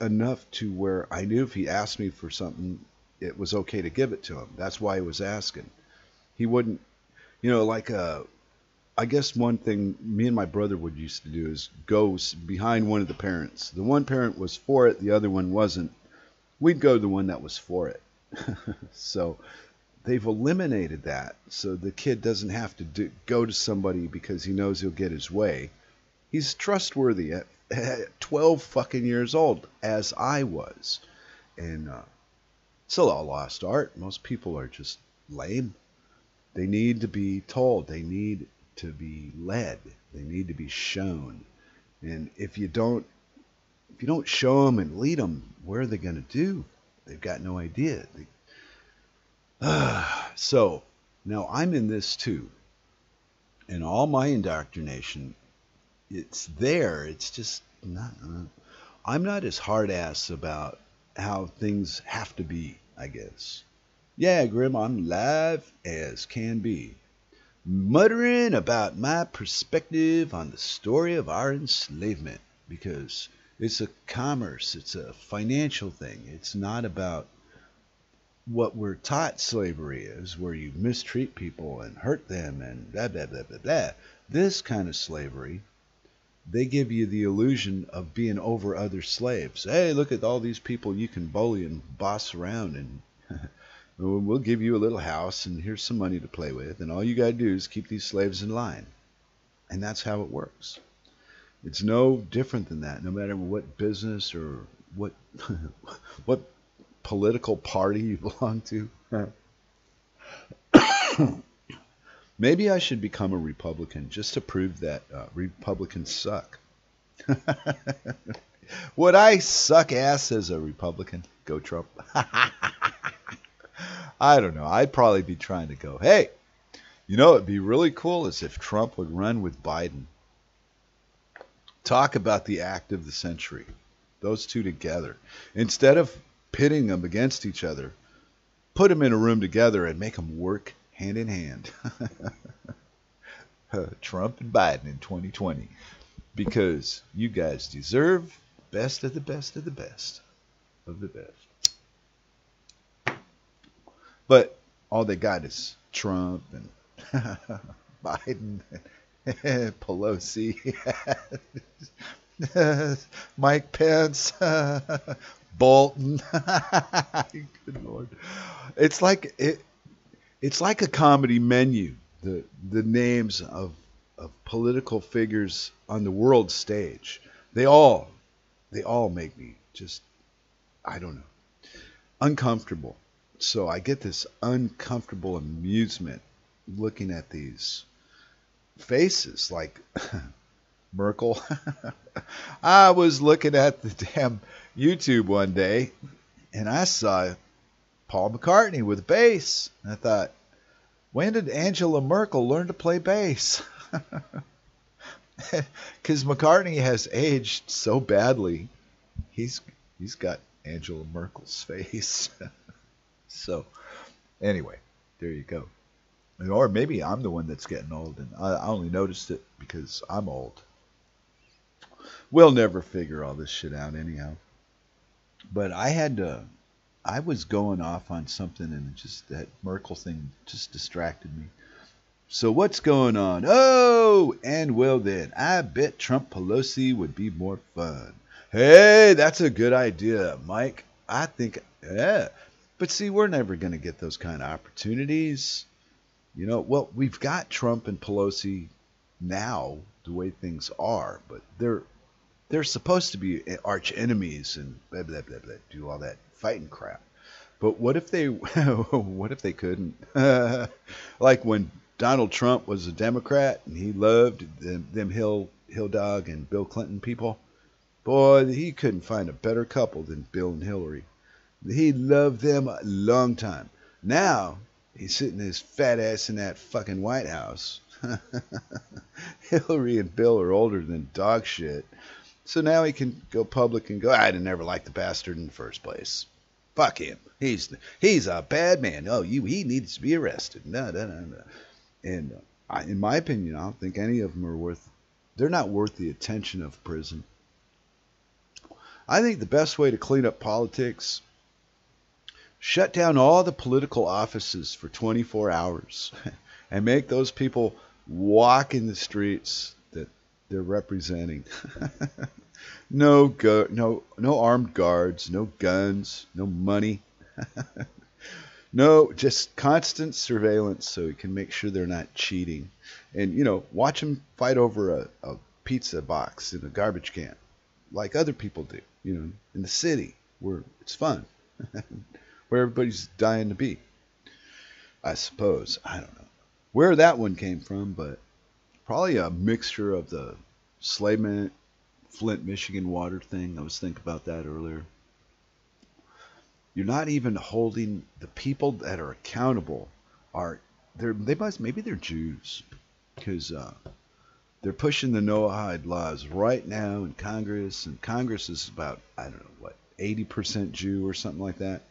enough to where I knew if he asked me for something, it was okay to give it to him. That's why he was asking. He wouldn't, you know, like a... I guess one thing me and my brother would used to do is go behind one of the parents. The one parent was for it, the other one wasn't. We'd go to the one that was for it. So they've eliminated that. So the kid doesn't have to do, go to somebody because he knows he'll get his way. He's trustworthy at, at twelve fucking years old, as I was. And uh, it's a lost art. Most people are just lame. They need to be told. They need to be led. They need to be shown. And if you don't if you don't show them and lead them, where are they going to do? They've got no idea. They, uh, so now I'm in this too, and all my indoctrination, it's there. It's just not uh, I'm not as hard ass about how things have to be, I guess. Yeah, Grim, I'm live as can be, muttering about my perspective on the story of our enslavement, because it's a commerce, it's a financial thing. It's not about what we're taught slavery is, where you mistreat people and hurt them and blah, blah, blah, blah, blah. This kind of slavery, they give you the illusion of being over other slaves. Hey, look at all these people you can bully and boss around and We'll give you a little house, and here's some money to play with, and all you got to do is keep these slaves in line. And that's how it works. It's no different than that, no matter what business or what what political party you belong to. Maybe I should become a Republican just to prove that uh, Republicans suck. Would I suck ass as a Republican? Go Trump. I don't know. I'd probably be trying to go, hey, you know, it'd be really cool is if Trump would run with Biden. Talk about the act of the century. Those two together. Instead of pitting them against each other, put them in a room together and make them work hand in hand. Trump and Biden in twenty twenty. Because you guys deserve the best of the best of the best of the best. But all they got is Trump and Biden and Pelosi, Mike Pence, Bolton. Good Lord. It's like it, it's like a comedy menu, the the names of of political figures on the world stage. They all they all make me just, I don't know, uncomfortable. So I get this uncomfortable amusement looking at these faces like Merkel. I was looking at the damn YouTube one day and I saw Paul McCartney with bass. And I thought, when did Angela Merkel learn to play bass? Because McCartney has aged so badly. He's he's got Angela Merkel's face. So, anyway, there you go. Or maybe I'm the one that's getting old, and I only noticed it because I'm old. We'll never figure all this shit out anyhow. But I had to, I was going off on something, and just that Merkel thing just distracted me. So what's going on? Oh, and well then, I bet Trump Pelosi would be more fun. Hey, that's a good idea, Mike. I think, yeah. But see, we're never going to get those kind of opportunities. You know, well, we've got Trump and Pelosi now, the way things are, but they're they're supposed to be arch enemies and blah, blah, blah, blah, do all that fighting crap. But what if they what if they couldn't? Like when Donald Trump was a Democrat and he loved them, them Hill, Hill Dog and Bill Clinton people. Boy, he couldn't find a better couple than Bill and Hillary. He loved them a long time. Now, he's sitting his fat ass in that fucking White House. Hillary and Bill are older than dog shit. So now he can go public and go, I didn't ever like the bastard in the first place. Fuck him. He's he's a bad man. Oh, you he needs to be arrested. No, no, no, no. And I, in my opinion, I don't think any of them are worth, they're not worth the attention of prison. I think the best way to clean up politics, shut down all the political offices for twenty-four hours and make those people walk in the streets that they're representing. no go, no no armed guards, no guns, no money. No, just constant surveillance so we can make sure they're not cheating. And, you know, watch them fight over a, a pizza box in a garbage can like other people do, you know, in the city where it's fun. Where everybody's dying to be, I suppose. I don't know where that one came from, but probably a mixture of the Slayman, Flint, Michigan water thing. I was thinking about that earlier. You're not even holding the people that are accountable. Are they're they must maybe they're Jews because uh, they're pushing the Noahide laws right now in Congress, and Congress is about I don't know what eighty percent Jew or something like that.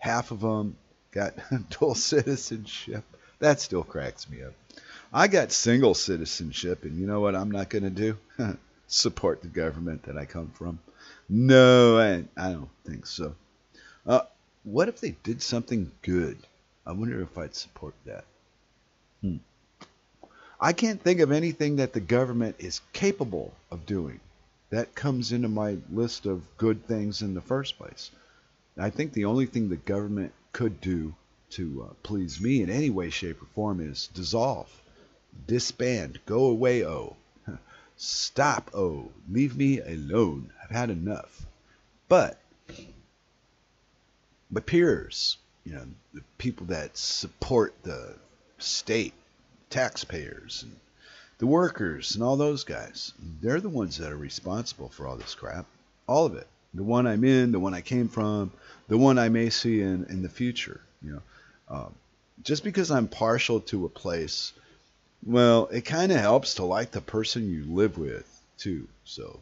Half of them got dual citizenship. That still cracks me up. I got single citizenship, and you know what I'm not going to do? Support the government that I come from. No, I, I don't think so. Uh, what if they did something good? I wonder if I'd support that. Hmm. I can't think of anything that the government is capable of doing. That comes into my list of good things in the first place. I think the only thing the government could do to uh, please me in any way, shape, or form is dissolve, disband, go away, oh, stop, oh, leave me alone. I've had enough. But my peers, you know, the people that support the state, taxpayers, and the workers, and all those guys, they're the ones that are responsible for all this crap, all of it. The one I'm in, the one I came from, the one I may see in, in the future. You know, um, just because I'm partial to a place, well, it kind of helps to like the person you live with too. So,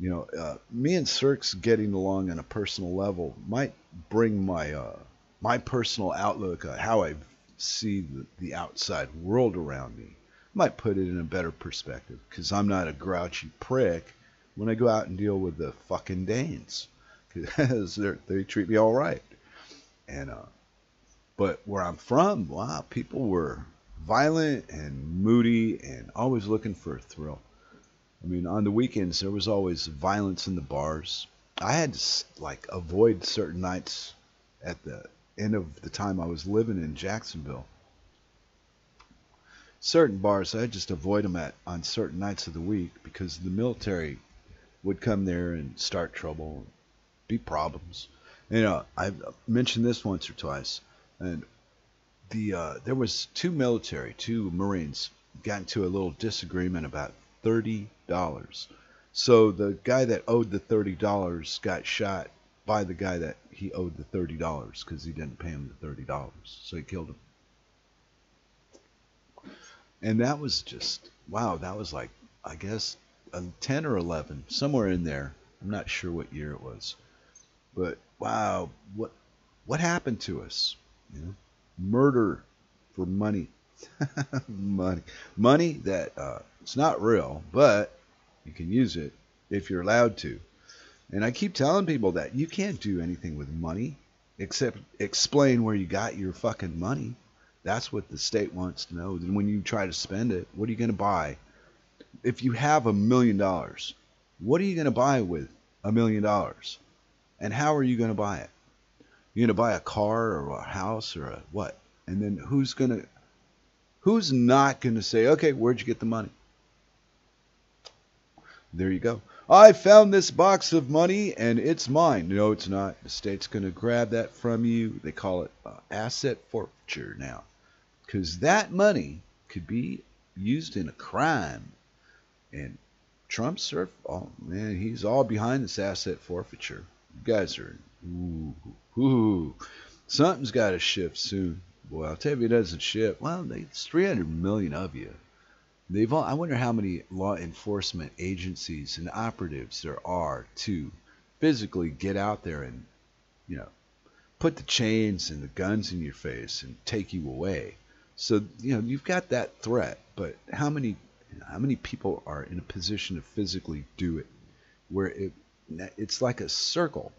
you know, uh, me and Cirque's getting along on a personal level might bring my uh, my personal outlook on how I see the, the outside world around me. Might put it in a better perspective because I'm not a grouchy prick when I go out and deal with the fucking Danes, because they treat me all right. And uh, but where I'm from, wow, people were violent and moody and always looking for a thrill. I mean, on the weekends there was always violence in the bars. I had to like avoid certain nights at the end of the time I was living in Jacksonville. Certain bars, I just avoid them at on certain nights of the week because the military would come there and start trouble and be problems. You know, I've mentioned this once or twice, and the uh, there was two military, two Marines, got into a little disagreement about thirty dollars. So the guy that owed the thirty dollars got shot by the guy that he owed the thirty dollars because he didn't pay him the thirty dollars, so he killed him. And that was just, wow, that was like, I guess, ten or eleven, somewhere in there. I'm not sure what year it was. But, wow, what what happened to us? You know, murder for money. money. Money that, uh, it's not real, but you can use it if you're allowed to. And I keep telling people that you can't do anything with money except explain where you got your fucking money. That's what the state wants to know. Then when you try to spend it, what are you going to buy? If you have a million dollars, what are you going to buy with a million dollars? And how are you going to buy it? You're going to buy a car or a house or a what? And then who's going to, who's not going to say, okay, where'd you get the money? There you go. I found this box of money and it's mine. No, it's not. The state's going to grab that from you. They call it uh, asset forfeiture now. Because that money could be used in a crime. And Trump, sir, oh man, he's all behind this asset forfeiture. You guys are, ooh, ooh, something's got to shift soon. Boy, I'll tell you, if it doesn't shift, well, there's three hundred million of you. They've all, I wonder how many law enforcement agencies and operatives there are to physically get out there and, you know, put the chains and the guns in your face and take you away. So, you know, you've got that threat, but how many how many people are in a position to physically do it, where it it's like a circle,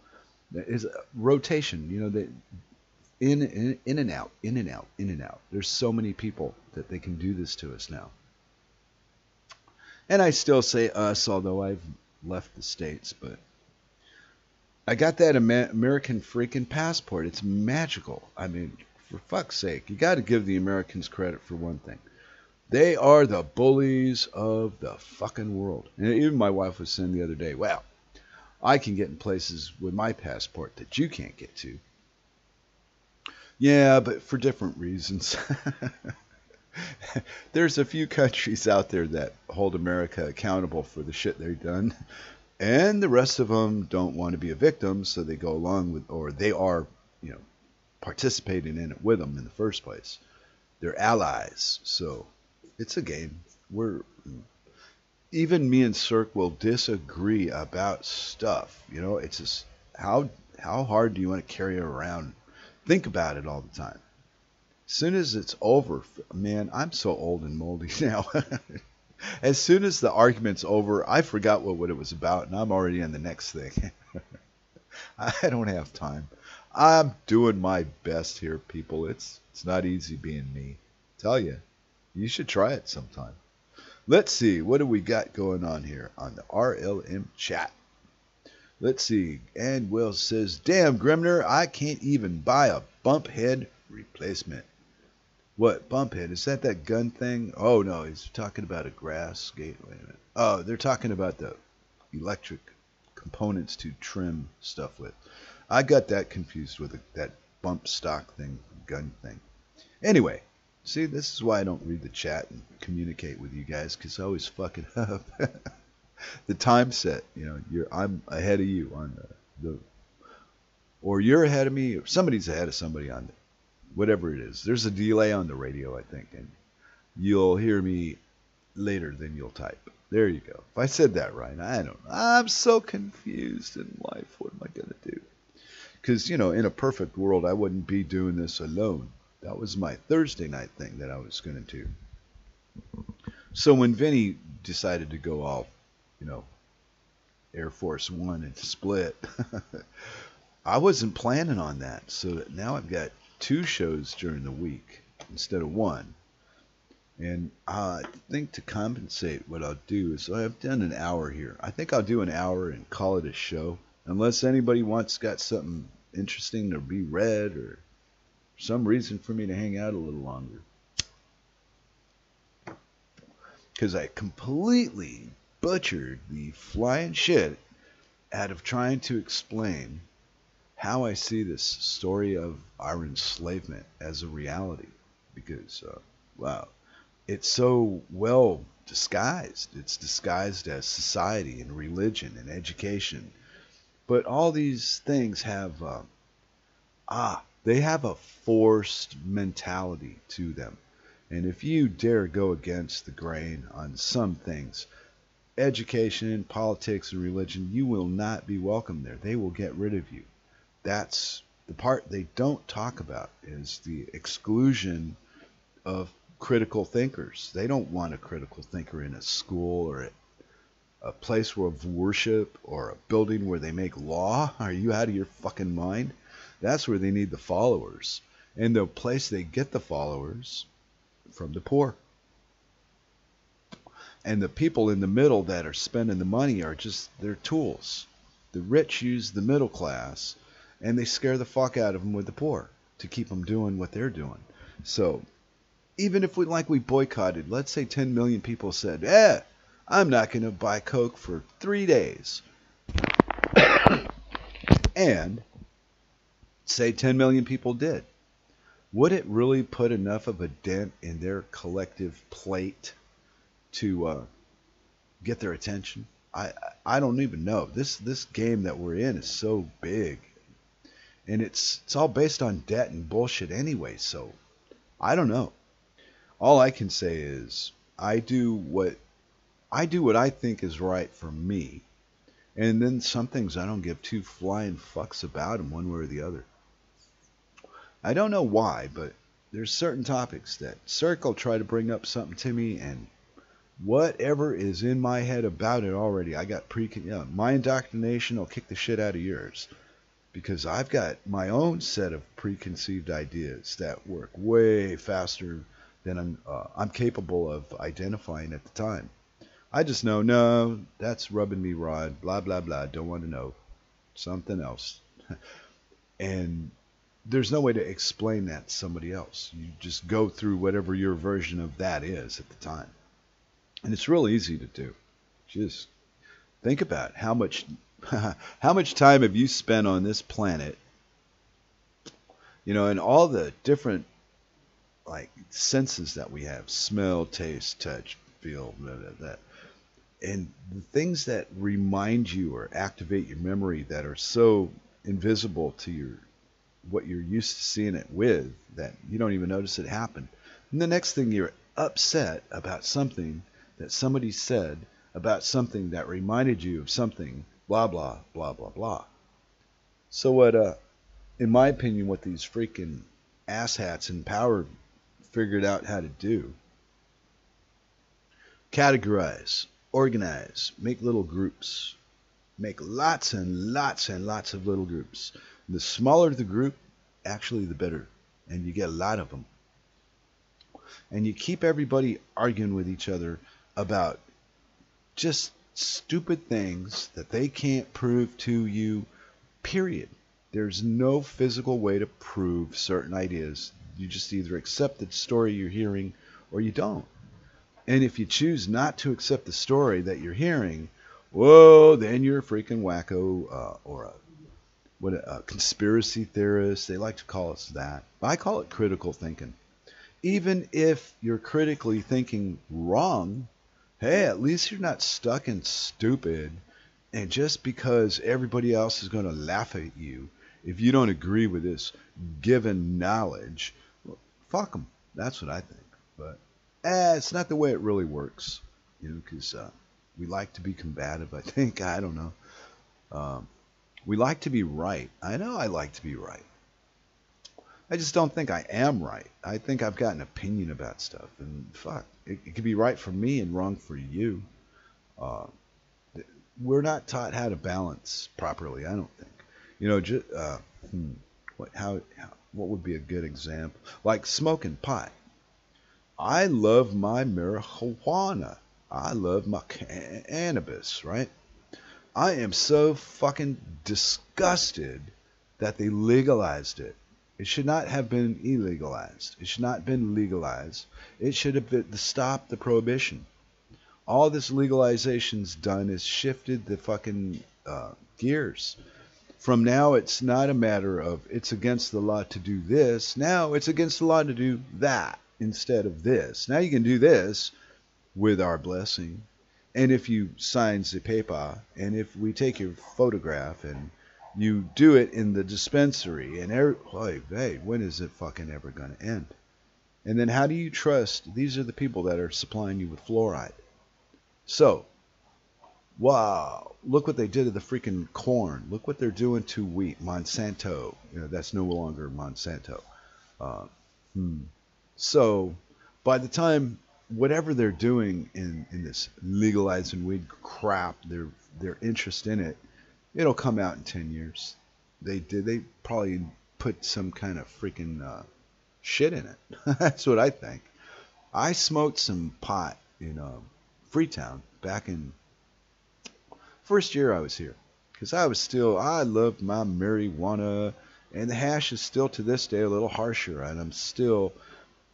it's a rotation, you know, that in, in in and out, in and out, in and out. There's so many people that they can do this to us now. And I still say us, although I've left the States, but I got that American freaking passport. It's magical. I mean, for fuck's sake, you got to give the Americans credit for one thing. They are the bullies of the fucking world. And even my wife was saying the other day, well, I can get in places with my passport that you can't get to. Yeah, but for different reasons. There's a few countries out there that hold America accountable for the shit they've done, and the rest of them don't want to be a victim, so they go along with, or they are, you know, participating in it with them in the first place. They're allies, so it's a game. We're, even me and Cirque will disagree about stuff. You know, it's just how how hard do you want to carry it around? Think about it all the time. As soon as it's over, man, I'm so old and moldy now. As soon as the argument's over, I forgot what, what it was about, and I'm already on the next thing. I don't have time. I'm doing my best here, people. It's it's not easy being me. Tell you, you should try it sometime. Let's see, what do we got going on here on the R L M chat? Let's see, and Will says, damn, Grimnir, I can't even buy a bump head replacement. What, Bumphead? Is that that gun thing? Oh, no, he's talking about a grass gate. Wait a minute. Oh, they're talking about the electric components to trim stuff with. I got that confused with that bump stock thing, gun thing. Anyway, see, this is why I don't read the chat and communicate with you guys, because I always fuck it up. The time set, you know, you're I'm ahead of you on the, the, or you're ahead of me, or somebody's ahead of somebody on the, whatever it is. There's a delay on the radio, I think, and you'll hear me later than you'll type. There you go. If I said that right, I don't know. I'm so confused in life. What am I going to do? Because, you know, in a perfect world, I wouldn't be doing this alone. That was my Thursday night thing that I was going to do. So when Vinny decided to go all, you know, Air Force One and split, I wasn't planning on that. So now I've got two shows during the week instead of one. And I think to compensate, what I'll do is I've done an hour here. I think I'll do an hour and call it a show. Unless anybody wants got something interesting to be read or some reason for me to hang out a little longer. Because I completely butchered the flying shit out of trying to explain how I see this story of our enslavement as a reality. Because, uh, wow. It's so well disguised. It's disguised as society and religion and education. But all these things have, uh, ah, they have a forced mentality to them. And if you dare go against the grain on some things, education, politics, and religion, you will not be welcome there. They will get rid of you. That's the part they don't talk about, is the exclusion of critical thinkers. They don't want a critical thinker in a school or a, a place of worship or a building where they make law. Are you out of your fucking mind? That's where they need the followers. And the place they get the followers from the poor. And the people in the middle that are spending the money are just their tools. The rich use the middle class and they scare the fuck out of them with the poor to keep them doing what they're doing. So even if we like we boycotted, let's say ten million people said, eh, I'm not going to buy Coke for three days. And say ten million people did. Would it really put enough of a dent in their collective plate to uh, get their attention? I, I don't even know. This, this game that we're in is so big. And it's, it's all based on debt and bullshit anyway, so I don't know. All I can say is I do what I do what I think is right for me, and then some things I don't give two flying fucks about them one way or the other. I don't know why, but there's certain topics that Cirque will try to bring up something to me, and whatever is in my head about it already, I got pre you know, my indoctrination will kick the shit out of yours, because I've got my own set of preconceived ideas that work way faster than I'm, uh, I'm capable of identifying at the time. I just know, no, that's rubbing me rod, blah, blah, blah, don't want to know, something else. And there's no way to explain that to somebody else. You just go through whatever your version of that is at the time. And it's real easy to do. Just think about how much, how much time have you spent on this planet, you know, and all the different like senses that we have, smell, taste, touch, feel, blah, blah, blah. And the things that remind you or activate your memory that are so invisible to your what you're used to seeing it with that you don't even notice it happened. And the next thing you're upset about something that somebody said about something that reminded you of something, blah, blah, blah, blah, blah. So what, uh, in my opinion, what these freaking asshats in power figured out how to do. Categorize, organize, make little groups. Make lots and lots and lots of little groups. The smaller the group, actually the better. And you get a lot of them. And you keep everybody arguing with each other about just stupid things that they can't prove to you, period. There's no physical way to prove certain ideas You just either accept the story you're hearing or you don't. And if you choose not to accept the story that you're hearing, whoa, then you're a freaking wacko uh, or a, what, a conspiracy theorist. They like to call us that. I call it critical thinking. Even if you're critically thinking wrong, hey, at least you're not stuck in stupid. And just because everybody else is going to laugh at you if you don't agree with this given knowledge, well, fuck them. That's what I think. But eh, it's not the way it really works, you know, because uh, we like to be combative, I think. I don't know. Um, we like to be right. I know I like to be right. I just don't think I am right. I think I've got an opinion about stuff. And fuck, it, it could be right for me and wrong for you. Uh, we're not taught how to balance properly, I don't think. You know, just, uh, hmm, what, how, how, what would be a good example? Like smoking pot. I love my marijuana. I love my cannabis, right? I am so fucking disgusted that they legalized it. It should not have been illegalized. It should not have been legalized. It should have been to stop the prohibition. All this legalization's done is shifted the fucking uh, gears. From now, it's not a matter of it's against the law to do this. Now it's against the law to do that instead of this. Now you can do this with our blessing. And if you sign the paper, and if we take your photograph and you do it in the dispensary, and every, oh, hey, when is it fucking ever going to end? And then how do you trust? These are the people that are supplying you with fluoride. So, wow, look what they did to the freaking corn. Look what they're doing to wheat. Monsanto, you know, that's no longer Monsanto. Uh, hmm. So, by the time whatever they're doing in, in this legalizing weed crap, their their interest in it, it'll come out in ten years. They did. They probably put some kind of freaking uh, shit in it. That's what I think. I smoked some pot in uh, Freetown back in first year I was here, because I was still I loved my marijuana, and the hash is still to this day a little harsher, and I'm still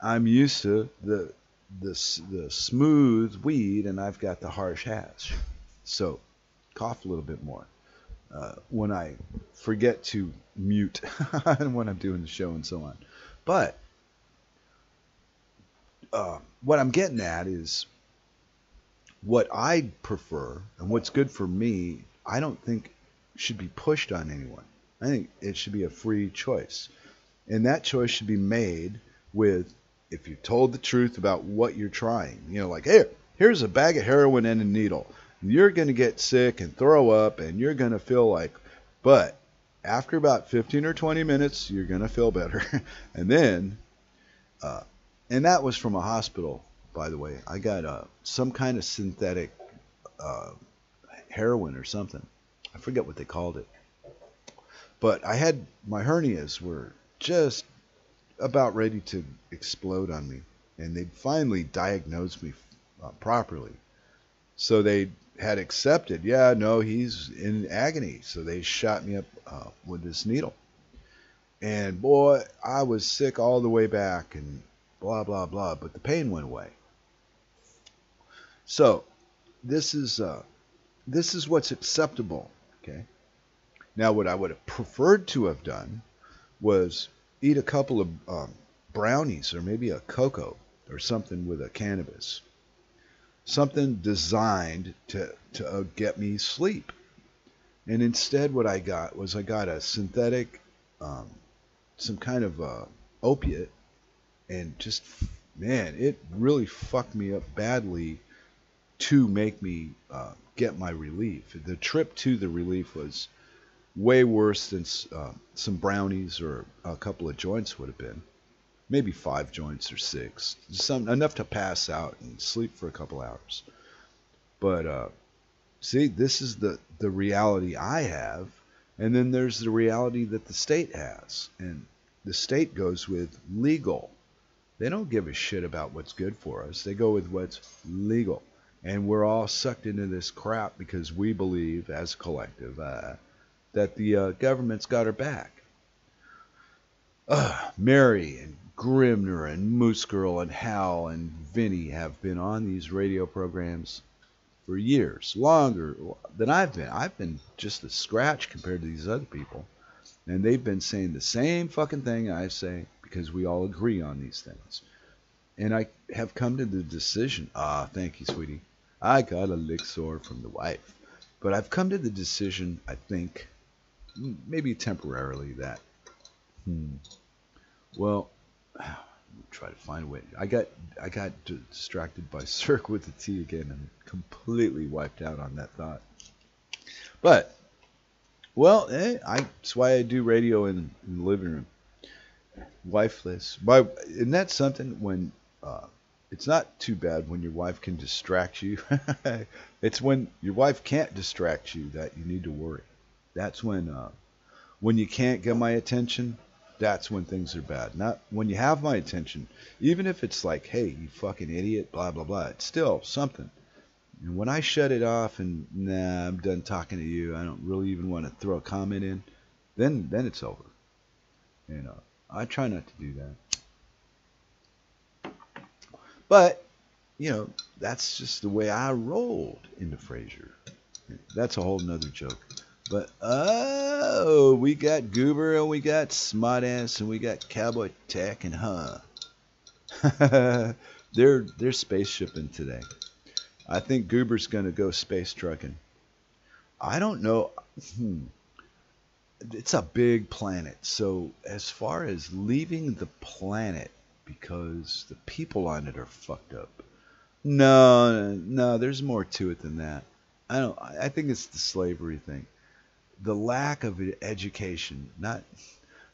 I'm used to the the the smooth weed, and I've got the harsh hash. So cough a little bit more. Uh, when I forget to mute and when I'm doing the show and so on. But uh, what I'm getting at is what I prefer and what's good for me, I don't think should be pushed on anyone. I think it should be a free choice. And that choice should be made with, if you've told the truth about what you're trying. You know, like, hey, here's a bag of heroin and a needle. You're going to get sick and throw up, and you're going to feel like, but after about fifteen or twenty minutes, you're going to feel better. And then, uh, and that was from a hospital, by the way. I got uh, some kind of synthetic uh, heroin or something. I forget what they called it. But I had, my hernias were just about ready to explode on me. And they finally diagnosed me uh, properly. So they had accepted, yeah, no, he's in agony. So they shot me up uh, with this needle. And boy, I was sick all the way back and blah, blah, blah. But the pain went away. So this is uh, this is what's acceptable. Okay. Now, what I would have preferred to have done was eat a couple of um, brownies or maybe a cocoa or something with a cannabis. Something designed to, to uh, get me sleep. And instead what I got was I got a synthetic, um, some kind of uh, opiate, and just, man, it really fucked me up badly to make me uh, get my relief. The trip to the relief was way worse than uh, some brownies or a couple of joints would have been. Maybe five joints or six, some enough to pass out and sleep for a couple hours. But uh, see, this is the, the reality I have, and then there's the reality that the state has, and the state goes with legal. They don't give a shit about what's good for us. They go with what's legal, and we're all sucked into this crap because we believe, as a collective, uh, that the uh, government's got our back. Uh, Mary and Grimnir and Moose Girl and Hal and Vinny have been on these radio programs for years, longer than I've been. I've been just a scratch compared to these other people. And they've been saying the same fucking thing I say because we all agree on these things. And I have come to the decision, ah, thank you, sweetie. I got a lick sore from the wife. But I've come to the decision, I think, maybe temporarily, that, hmm, well, try to find a way. I got I got distracted by Cirque with the T again and completely wiped out on that thought. But, well, eh, I, that's why I do radio in, in the living room. Wifeless. My, and that's something when, uh, it's not too bad when your wife can distract you. It's when your wife can't distract you that you need to worry. That's when, uh, when you can't get my attention, that's when things are bad. Not when you have my attention. Even if it's like, hey, you fucking idiot, blah, blah, blah. It's still something. And when I shut it off and, nah, I'm done talking to you, I don't really even want to throw a comment in, then then it's over. You know, I try not to do that. But, you know, that's just the way I rolled into Frasier. That's a whole nother joke. But, oh, we got Goober and we got Smartass and we got Cowboy Tech and huh. they're, they're space shipping today. I think Goober's going to go space trucking. I don't know. Hmm. It's a big planet. So as far as leaving the planet because the people on it are fucked up. No, no, there's more to it than that. I don't. I think it's the slavery thing. The lack of education, not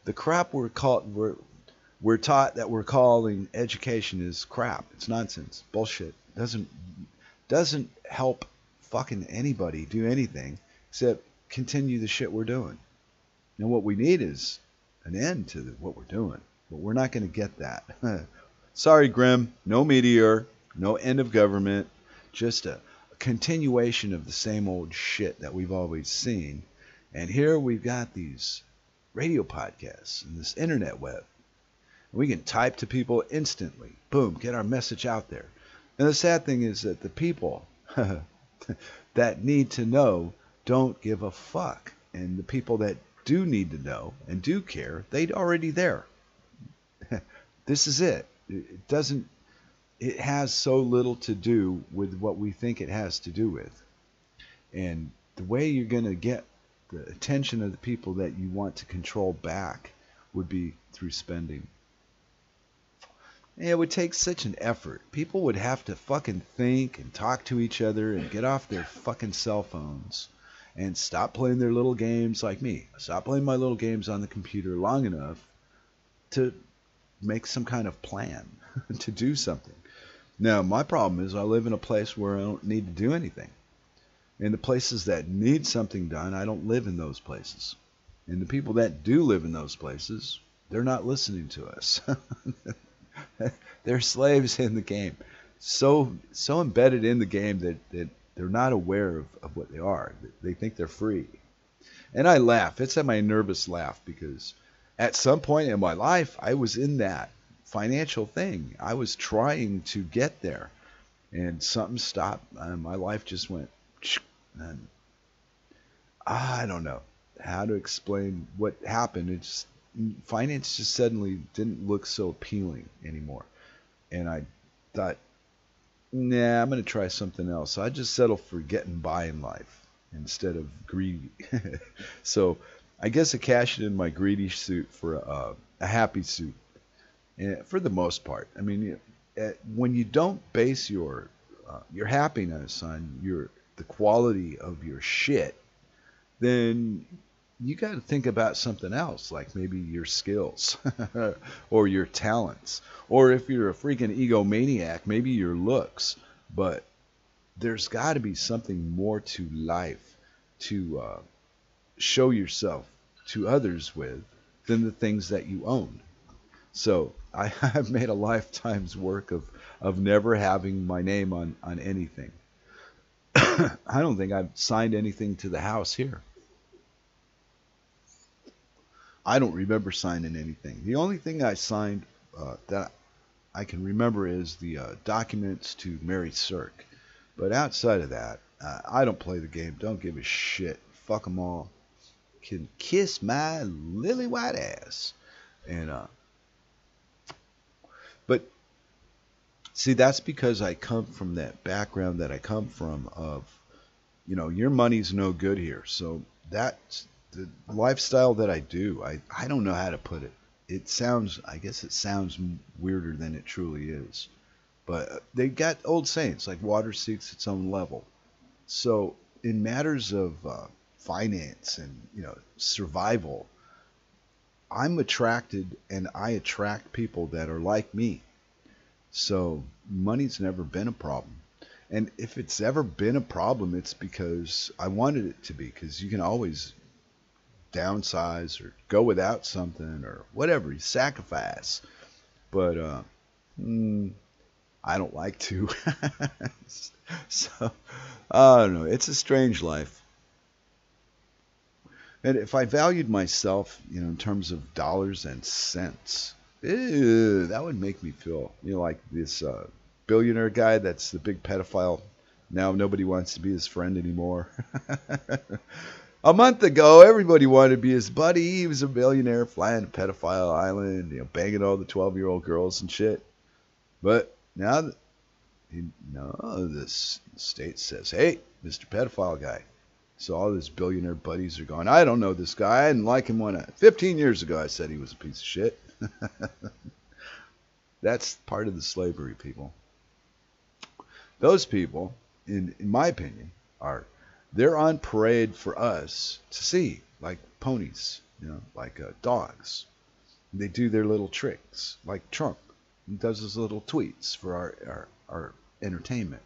the crap we're called, we're, we're taught that we're calling education is crap. It's nonsense, bullshit. Doesn't doesn't help fucking anybody do anything except continue the shit we're doing. Now what we need is an end to the, what we're doing, but we're not going to get that. Sorry, Grim. No meteor. No end of government. Just a, a continuation of the same old shit that we've always seen. And here we've got these radio podcasts and this internet web. We can type to people instantly. Boom, get our message out there. And the sad thing is that the people that need to know don't give a fuck. And the people that do need to know and do care, they're already there. This is it. It doesn't, it has so little to do with what we think it has to do with. And the way you're going to get the attention of the people that you want to control back would be through spending. And it would take such an effort. People would have to fucking think and talk to each other and get off their fucking cell phones and stop playing their little games like me. Stop playing my little games on the computer long enough to make some kind of plan to do something. Now, my problem is I live in a place where I don't need to do anything. And the places that need something done, I don't live in those places. And the people that do live in those places, they're not listening to us. They're slaves in the game. So so embedded in the game that, that they're not aware of, of what they are. They think they're free. And I laugh. It's at my nervous laugh because at some point in my life, I was in that financial thing. I was trying to get there. And something stopped. And my life just went. And I don't know how to explain what happened. It just, finance just suddenly didn't look so appealing anymore. And I thought, nah, I'm going to try something else. So I just settled for getting by in life instead of greedy. So I guess I cashed in my greedy suit for a, a happy suit. And for the most part, I mean, when you don't base your uh, your happiness on your the quality of your shit, then you got to think about something else, like maybe your skills or your talents, or if you're a freaking egomaniac, maybe your looks. But there's got to be something more to life to uh, show yourself to others with than the things that you own. So I have made a lifetime's work of, of never having my name on, on anything. I don't think I've signed anything to the house here. I don't remember signing anything. The only thing I signed uh, that I can remember is the uh, documents to Mary Cirque. But outside of that, uh, I don't play the game. Don't give a shit. Fuck them all. Can kiss my lily white ass. And uh, but see, that's because I come from that background that I come from of, you know, your money's no good here. So that's the lifestyle that I do. I, I don't know how to put it. It sounds, I guess it sounds weirder than it truly is. But they got old sayings like water seeks its own level. So in matters of uh, finance and, you know, survival, I'm attracted and I attract people that are like me. So money's never been a problem. And if it's ever been a problem, it's because I wanted it to be, because you can always downsize or go without something or whatever, you sacrifice. But uh, mm, I don't like to. So I don't know. It's a strange life. And if I valued myself, you know, in terms of dollars and cents, ew, that would make me feel, you know, like this uh, billionaire guy that's the big pedophile. Now nobody wants to be his friend anymore. A month ago, everybody wanted to be his buddy. He was a billionaire flying to pedophile island, you know, banging all the twelve-year-old girls and shit. But now, the, you know, the state says, hey, Mister Pedophile guy. So all his billionaire buddies are gone. I don't know this guy. I didn't like him when I... fifteen years ago, I said he was a piece of shit. That's part of the slavery, people. Those people, in, in my opinion, are... they're on parade for us to see, like ponies, you know, like uh, dogs. And they do their little tricks, like Trump. He does his little tweets for our, our, our entertainment.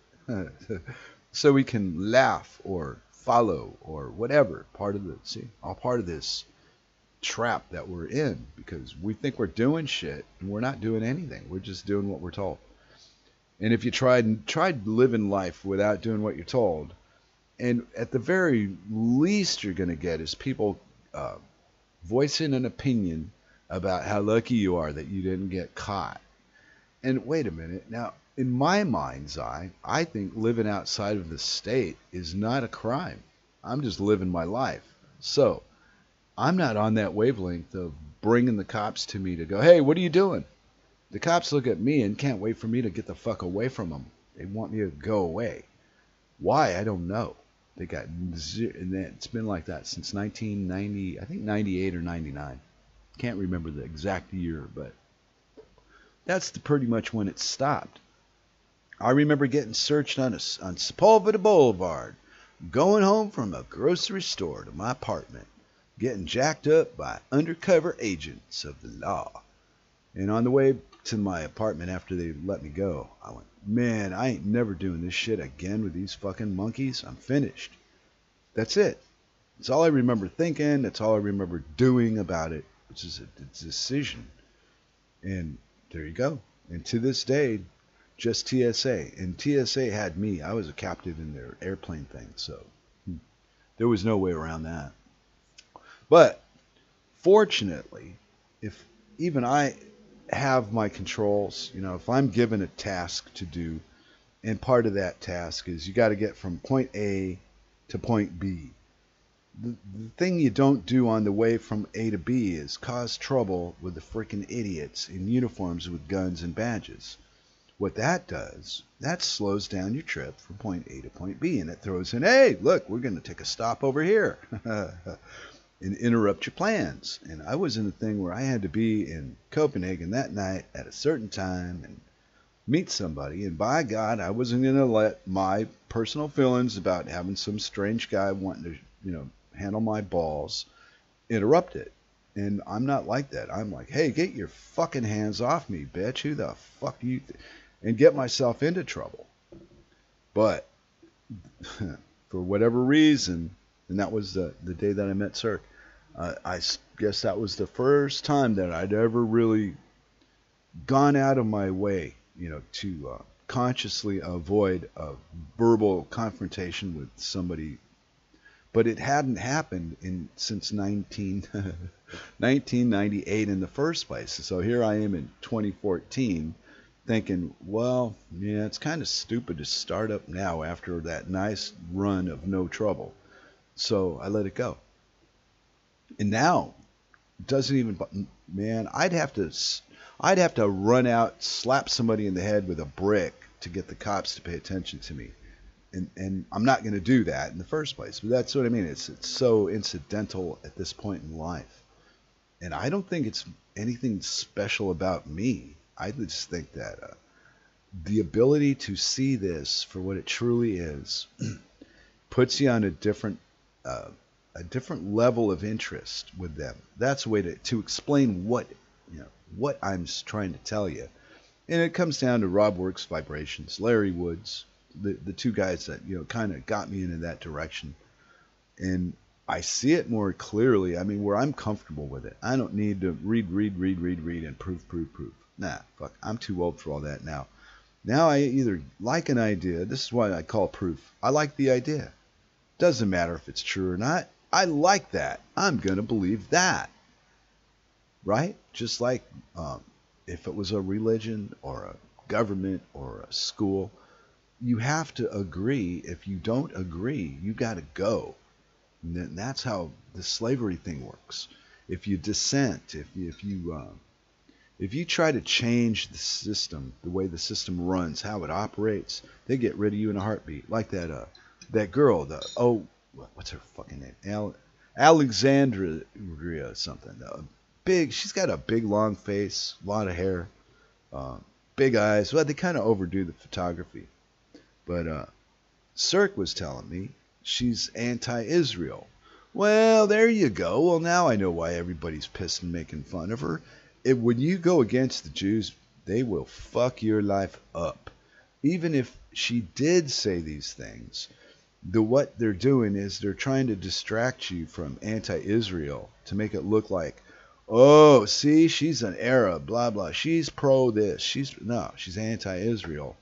So we can laugh or follow or whatever. Part of the, see, all part of this trap that we're in, because we think we're doing shit and we're not doing anything. We're just doing what we're told. And if you tried, tried living life without doing what you're told, and at the very least you're going to get is people uh, voicing an opinion about how lucky you are that you didn't get caught. And wait a minute. Now, in my mind's eye, I think living outside of the state is not a crime. I'm just living my life. So I'm not on that wavelength of bringing the cops to me to go, hey, what are you doing? The cops look at me and can't wait for me to get the fuck away from them. They want me to go away. Why? I don't know. They got zero, and then it's been like that since nineteen ninety, I think ninety-eight or ninety-nine. Can't remember the exact year, but that's the pretty much when it stopped. I remember getting searched on a, on Sepulveda Boulevard, going home from a grocery store to my apartment, getting jacked up by undercover agents of the law. And on the way to my apartment after they let me go, I went, man, I ain't never doing this shit again with these fucking monkeys. I'm finished. That's it. That's all I remember thinking. That's all I remember doing about it, which is a decision. And there you go. And to this day, just T S A. And T S A had me. I was a captive in their airplane thing, so there was no way around that. But fortunately, if even I... have my controls, you know, if I'm given a task to do, and part of that task is you got to get from point A to point B. The, the thing you don't do on the way from A to B is cause trouble with the freaking idiots in uniforms with guns and badges. What that does, that slows down your trip from point A to point B, and it throws in, hey, look, we're going to take a stop over here and interrupt your plans. And I was in a thing where I had to be in Copenhagen that night at a certain time and meet somebody, and by God, I wasn't going to let my personal feelings about having some strange guy wanting to, you know, handle my balls interrupt it. And I'm not like that. I'm like, hey, get your fucking hands off me, bitch. Who the fuck do you th-? And get myself into trouble. But for whatever reason, and that was the, the day that I met Cirque. Uh, I guess that was the first time that I'd ever really gone out of my way, you know, to uh, consciously avoid a verbal confrontation with somebody But it hadn't happened in since nineteen ninety-eight in the first place. So here I am in twenty fourteen thinking, well, yeah, it's kind of stupid to start up now after that nice run of no trouble. So I let it go. And now it doesn't even, man, I'd have to, I'd have to run out, slap somebody in the head with a brick to get the cops to pay attention to me. And, and I'm not going to do that in the first place. But that's what I mean. It's, it's so incidental at this point in life. And I don't think it's anything special about me. I just think that uh, the ability to see this for what it truly is puts you on a different uh, a different level of interest with them. That's a way to, to explain what, you know, what I'm trying to tell you. And it comes down to Rob Works, Vibrations, Larry Woods, the the two guys that, you know, kind of got me into that direction, and I see it more clearly. I mean, where I'm comfortable with it, I don't need to read, read, read, read, read, and proof, proof, proof. Nah, fuck, I'm too old for all that now. Now I either like an idea. This is what I call proof. I like the idea. Doesn't matter if it's true or not. I like that. I'm gonna believe that. Right? Just like um, if it was a religion or a government or a school. You have to agree. If you don't agree, you got to go. And then that's how the slavery thing works. If you dissent, if you, if you um, if you try to change the system, the way the system runs, how it operates, they get rid of you in a heartbeat. Like that uh that girl, the oh, what's her fucking name? Al Alexandria or something. Uh, big. She's got a big long face, a lot of hair, uh, big eyes. Well, they kind of overdo the photography. But uh, Cirque was telling me she's anti-Israel. Well, there you go. Well, now I know why everybody's pissed and making fun of her. It, when you go against the Jews, they will fuck your life up. Even if she did say these things, the what they're doing is they're trying to distract you from anti-Israel to make it look like, oh, see, she's an Arab, blah, blah. She's pro this. She's no, she's anti-Israel.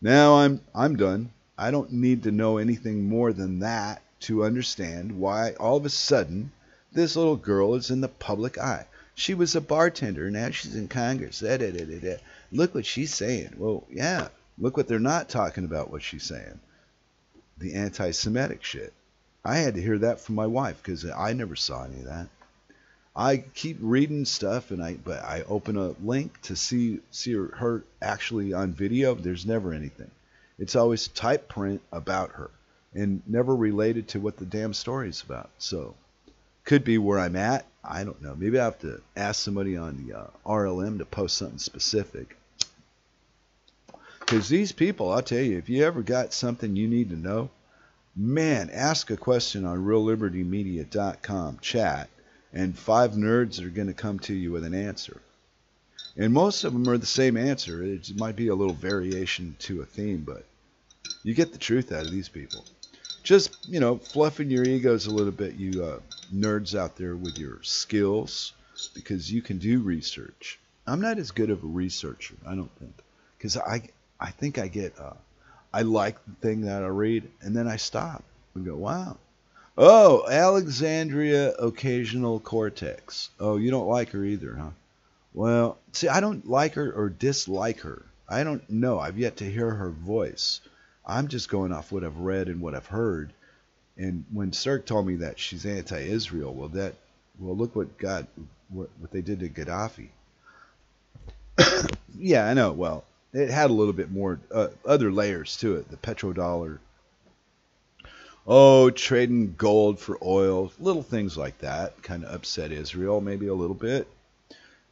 Now I'm I'm done. I don't need to know anything more than that to understand why all of a sudden this little girl is in the public eye. She was a bartender, now she's in Congress. Da, da, da, da, da. Look what she's saying. Well, yeah, look what they're not talking about, what she's saying. The anti-Semitic shit. I had to hear that from my wife because I never saw any of that. I keep reading stuff, and I but I open a link to see see her, her actually on video. There's never anything. It's always type print about her, and never related to what the damn story's about. So, could be where I'm at. I don't know. Maybe I have to ask somebody on the uh, R L M to post something specific. Because these people, I'll tell you, if you ever got something you need to know, man, ask a question on Real Liberty Media dot com chat. And five nerds are going to come to you with an answer. And most of them are the same answer. It might be a little variation to a theme, but you get the truth out of these people. Just, you know, fluffing your egos a little bit, you uh, nerds out there with your skills, because you can do research. I'm not as good of a researcher, I don't think, because I, I think I get, uh, I like the thing that I read, and then I stop and go, wow. Oh, Alexandria Occasional Cortex. Oh, you don't like her either, huh? Well, see, I don't like her or dislike her. I don't know. I've yet to hear her voice. I'm just going off what I've read and what I've heard. And when Cirque told me that she's anti-Israel, well, that, well, look what God, what, what they did to Gaddafi. Yeah, I know. Well, it had a little bit more uh, other layers to it. The petrodollar. Oh, trading gold for oil, little things like that kind of upset Israel maybe a little bit.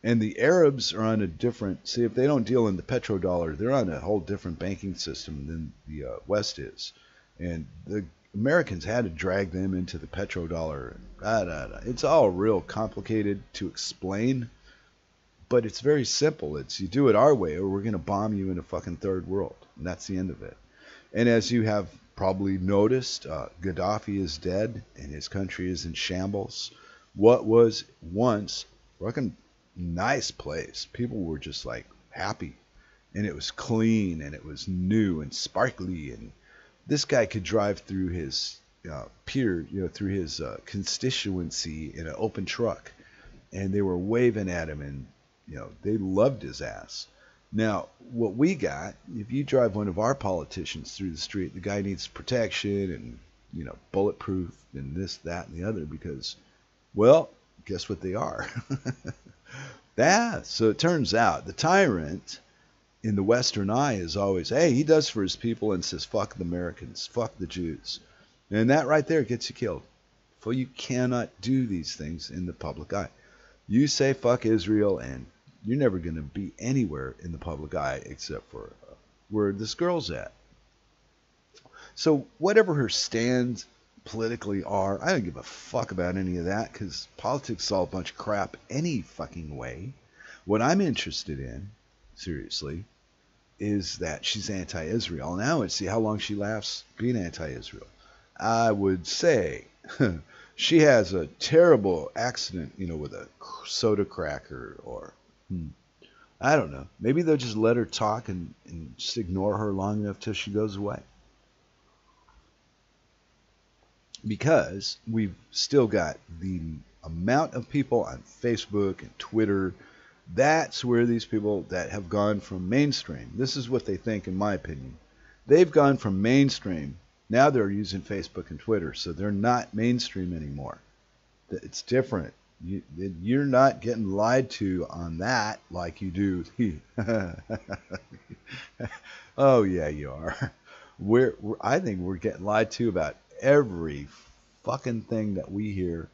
And the Arabs are on a different, see, if they don't deal in the petrodollar, they're on a whole different banking system than the uh, West is. And the Americans had to drag them into the petrodollar. Da, da, da. It's all real complicated to explain, but it's very simple. It's you do it our way or we're going to bomb you in a fucking third world. And that's the end of it. And as you have probably noticed, uh, Gaddafi is dead and his country is in shambles. What was once a fucking nice place, people were just like happy, and it was clean and it was new and sparkly, and this guy could drive through his uh, peer, you know, through his uh, constituency in an open truck, and they were waving at him, and you know they loved his ass. Now, what we got, if you drive one of our politicians through the street, the guy needs protection and, you know, bulletproof and this, that, and the other, because, well, guess what they are? Yeah, so it turns out the tyrant in the Western eye is always, hey, he does for his people and says, fuck the Americans, fuck the Jews. And that right there gets you killed. For you cannot do these things in the public eye. You say fuck Israel and you're never going to be anywhere in the public eye except for where this girl's at. So whatever her stands politically are, I don't give a fuck about any of that, because politics is all a bunch of crap any fucking way. What I'm interested in, seriously, is that she's anti-Israel. Now let's see how long she laughs being anti-Israel. I would say she has a terrible accident, you know, with a soda cracker or... I don't know. Maybe they'll just let her talk and, and just ignore her long enough till she goes away. Because we've still got the amount of people on Facebook and Twitter. That's where these people that have gone from mainstream. This is what they think, in my opinion. They've gone from mainstream. Now they're using Facebook and Twitter, so they're not mainstream anymore. It's different. You, you're not getting lied to on that like you do. Oh, yeah, you are. We're, we're, I think we're getting lied to about every fucking thing that we hear.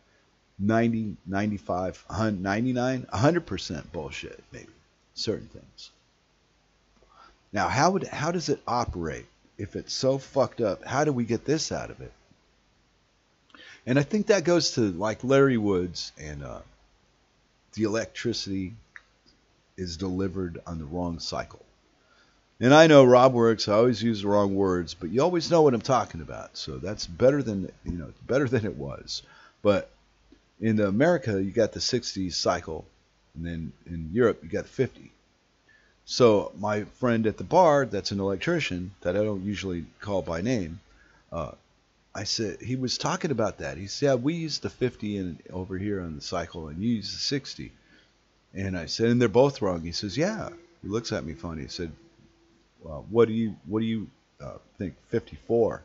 ninety, ninety-five, ninety-nine, one hundred percent bullshit, maybe. Certain things. Now, how would how does it operate if it's so fucked up? How do we get this out of it? And I think that goes to like Larry Woods and uh, the electricity is delivered on the wrong cycle. And I know Rob Works, I always use the wrong words, but you always know what I'm talking about. So that's better than, you know, better than it was. But in America, you got the sixties cycle, and then in Europe, you got the fifty. So my friend at the bar that's an electrician that I don't usually call by name, uh, I said, he was talking about that. He said, yeah, we use the fifty in, over here on the cycle, and you use the sixty. And I said, and they're both wrong. He says, yeah. He looks at me funny. He said, well, what do you what do you uh, think, fifty-four?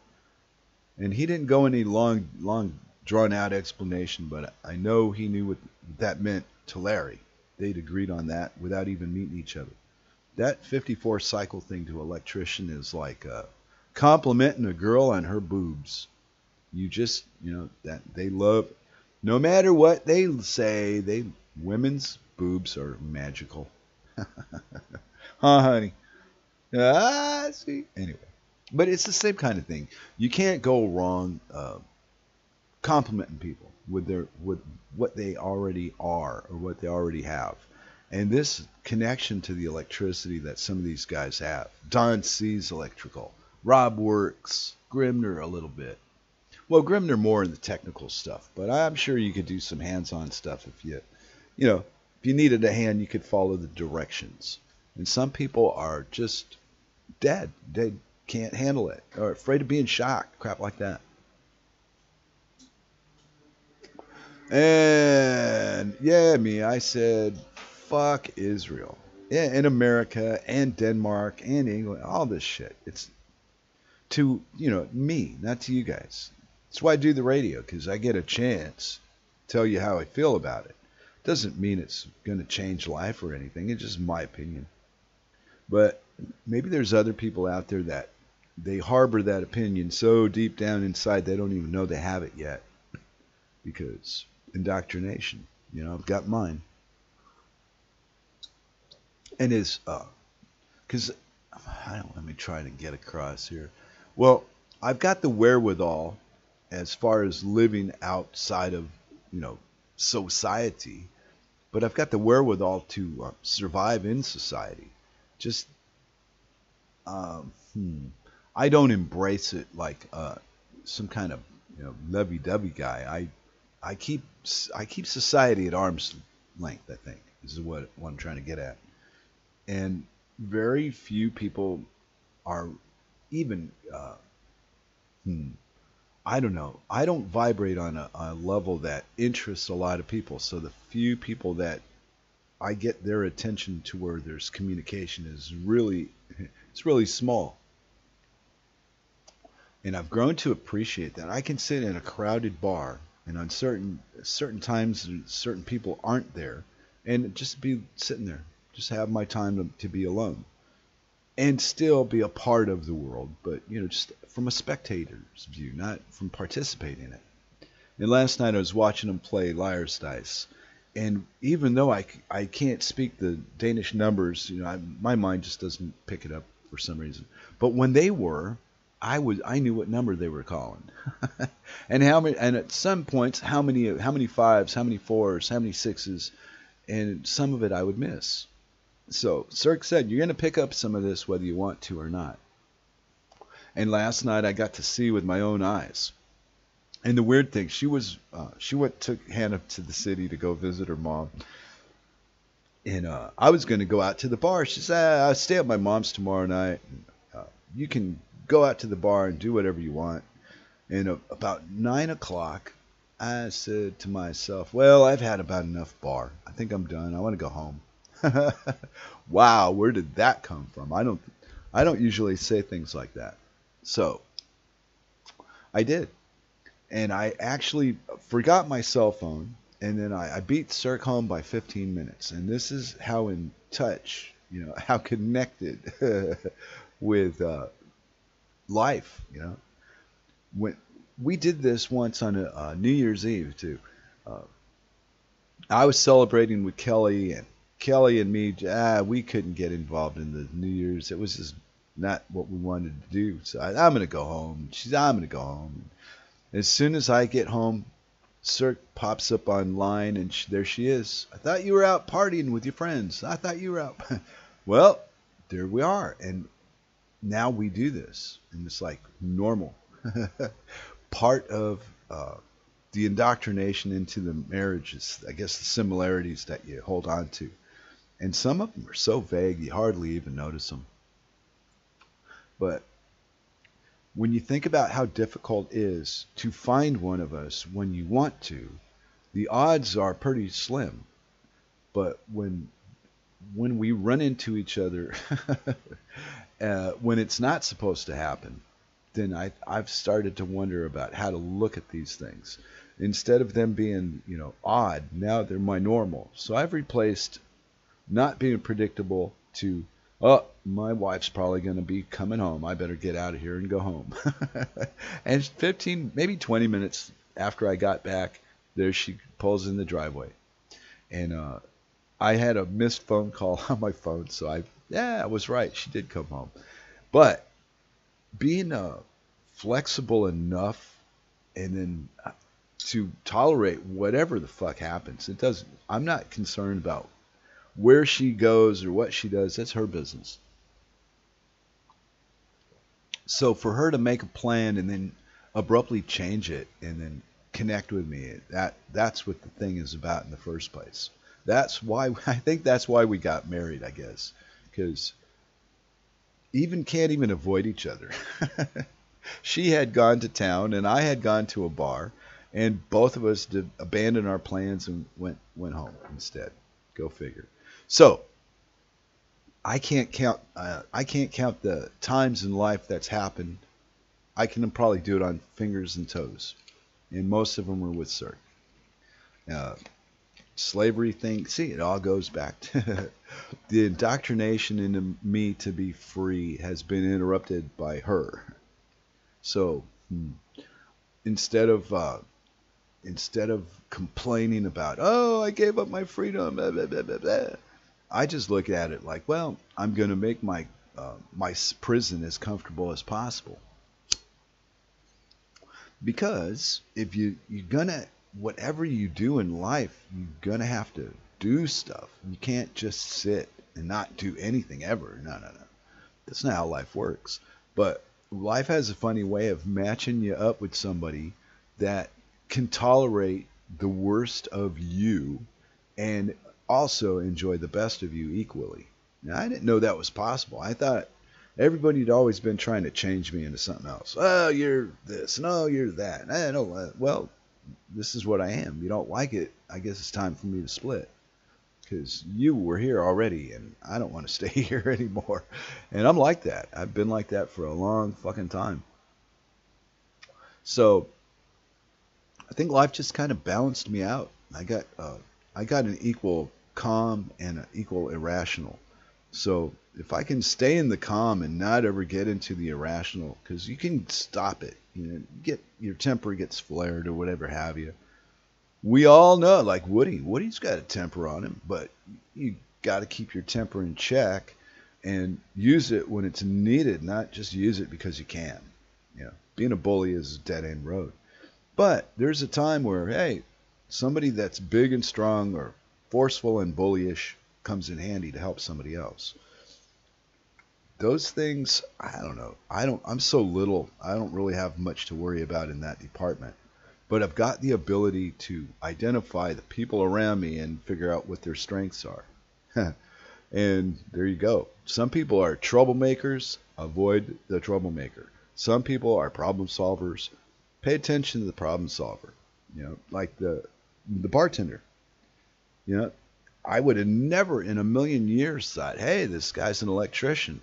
And he didn't go any long, long drawn-out explanation, but I know he knew what that meant to Larry. They'd agreed on that without even meeting each other. That fifty-four cycle thing to an electrician is like uh, complimenting a girl on her boobs. You just, you know, that they love, no matter what they say, they women's boobs are magical. Huh, honey? Ah, see. Anyway, but it's the same kind of thing. You can't go wrong uh, complimenting people with their with what they already are or what they already have. And this connection to the electricity that some of these guys have. Don C's electrical. Rob Works. Grimnir a little bit. Well, Grimnir more in the technical stuff, but I'm sure you could do some hands-on stuff if you, you know, if you needed a hand, you could follow the directions. And some people are just dead; they can't handle it, or afraid of being shocked, crap like that. And yeah, me, I said, fuck Israel, yeah, and America, and Denmark, and England, all this shit. It's to, you know, me, not to you guys. That's why I do the radio, because I get a chance to tell you how I feel about it. Doesn't mean it's going to change life or anything. It's just my opinion. But maybe there's other people out there that they harbor that opinion so deep down inside they don't even know they have it yet. Because indoctrination. You know, I've got mine. And it's, uh, because, I don't, let me try to get across here. Well, I've got the wherewithal as far as living outside of, you know, society, but I've got the wherewithal to uh, survive in society. Just, um, hmm, I don't embrace it like uh, some kind of, you know, lovey-dovey guy. I, I keep, I keep society at arm's length. I think this is what, what I'm trying to get at. And very few people are even, uh, hmm. I don't know. I don't vibrate on a, a level that interests a lot of people. So the few people that I get their attention to where there's communication is really, it's really small. And I've grown to appreciate that. I can sit in a crowded bar, and on certain certain times, certain people aren't there, and just be sitting there, just have my time to, to be alone, and still be a part of the world, but you know, just from a spectator's view, not from participating in it. And last night I was watching them play Liar's Dice, and even though I, I can't speak the Danish numbers, you know, I, my mind just doesn't pick it up for some reason. But when they were, I was I knew what number they were calling, and how many, and at some points how many how many fives, how many fours, how many sixes, and some of it I would miss. So Cirque said, you're going to pick up some of this whether you want to or not. And last night I got to see with my own eyes. And the weird thing, she was uh, she went took Hannah to the city to go visit her mom, and uh, I was going to go out to the bar. She said, I'll stay at my mom's tomorrow night. And, uh, you can go out to the bar and do whatever you want. And about nine o'clock, I said to myself, well, I've had about enough bar. I think I'm done. I want to go home. Wow, where did that come from? I don't I don't usually say things like that. So I did. And I actually forgot my cell phone, and then I, I beat Cirque home by fifteen minutes. And this is how in touch, you know, how connected with uh life, you know. When we did this once on a, a New Year's Eve too, uh, I was celebrating with Kelly, and Kelly and me, ah, we couldn't get involved in the New Year's. It was just not what we wanted to do. So I, I'm gonna go home. She's, I'm gonna go home. And as soon as I get home, Cirque pops up online, and she, there she is. I thought you were out partying with your friends. I thought you were out. Well, there we are, and now we do this, and it's like normal. Part of uh, the indoctrination into the marriage is, I guess, the similarities that you hold on to. And some of them are so vague you hardly even notice them. But when you think about how difficult it is to find one of us when you want to, the odds are pretty slim. But when when we run into each other uh, when it's not supposed to happen, then I, I've started to wonder about how to look at these things. Instead of them being, you know, odd, now they're my normal. So I've replaced not being predictable to, oh, my wife's probably going to be coming home. I better get out of here and go home. And fifteen, maybe twenty minutes after I got back, there she pulls in the driveway. And uh, I had a missed phone call on my phone, so I, yeah, I was right. She did come home. But being uh, flexible enough, and then to tolerate whatever the fuck happens. It doesn't. I'm not concerned about where she goes or what she does. That's her business. So for her to make a plan and then abruptly change it and then connect with me, that that's what the thing is about in the first place. That's why I think that's why we got married. I guess because. Even can't even avoid each other. She had gone to town, and I had gone to a bar, and both of us did abandon our plans and went went home instead. Go figure. So I can't count. Uh, I can't count the times in life that's happened. I can probably do it on fingers and toes, and most of them were with Cirque. Uh, slavery thing, see, it all goes back to the indoctrination into me to be free has been interrupted by her. So instead of uh, instead of complaining about, oh, I gave up my freedom, blah, blah, blah, blah, blah, I just look at it like, well, I'm going to make my uh, my prison as comfortable as possible, because if you you're gonna whatever you do in life, you're going to have to do stuff. You can't just sit and not do anything ever. No, no, no. That's not how life works. But life has a funny way of matching you up with somebody that can tolerate the worst of you and also enjoy the best of you equally. Now, I didn't know that was possible. I thought Everybody had always been trying to change me into something else. Oh, you're this. No, you're that. Eh, no, uh, well, this is what I am. You don't like it. I guess it's time for me to split. Because you were here already, and I don't want to stay here anymore. And I'm like that. I've been like that for a long fucking time. So I think life just kind of balanced me out. I got uh, I got an equal calm and an equal irrational. So if I can stay in the calm and not ever get into the irrational, because you can stop it. You know, get your temper gets flared or whatever have you. We all know, like Woody. Woody's got a temper on him, but you got to keep your temper in check and use it when it's needed, not just use it because you can. You know, being a bully is a dead-end road. But there's a time where, hey, somebody that's big and strong or forceful and bullyish comes in handy to help somebody else. Those things, I don't know. I don't. I'm so little. I don't really have much to worry about in that department. But I've got the ability to identify the people around me and figure out what their strengths are. And there you go. Some people are troublemakers. Avoid the troublemaker. Some people are problem solvers. Pay attention to the problem solver. You know, like the the bartender. You know, I would have never in a million years thought, hey, this guy's an electrician.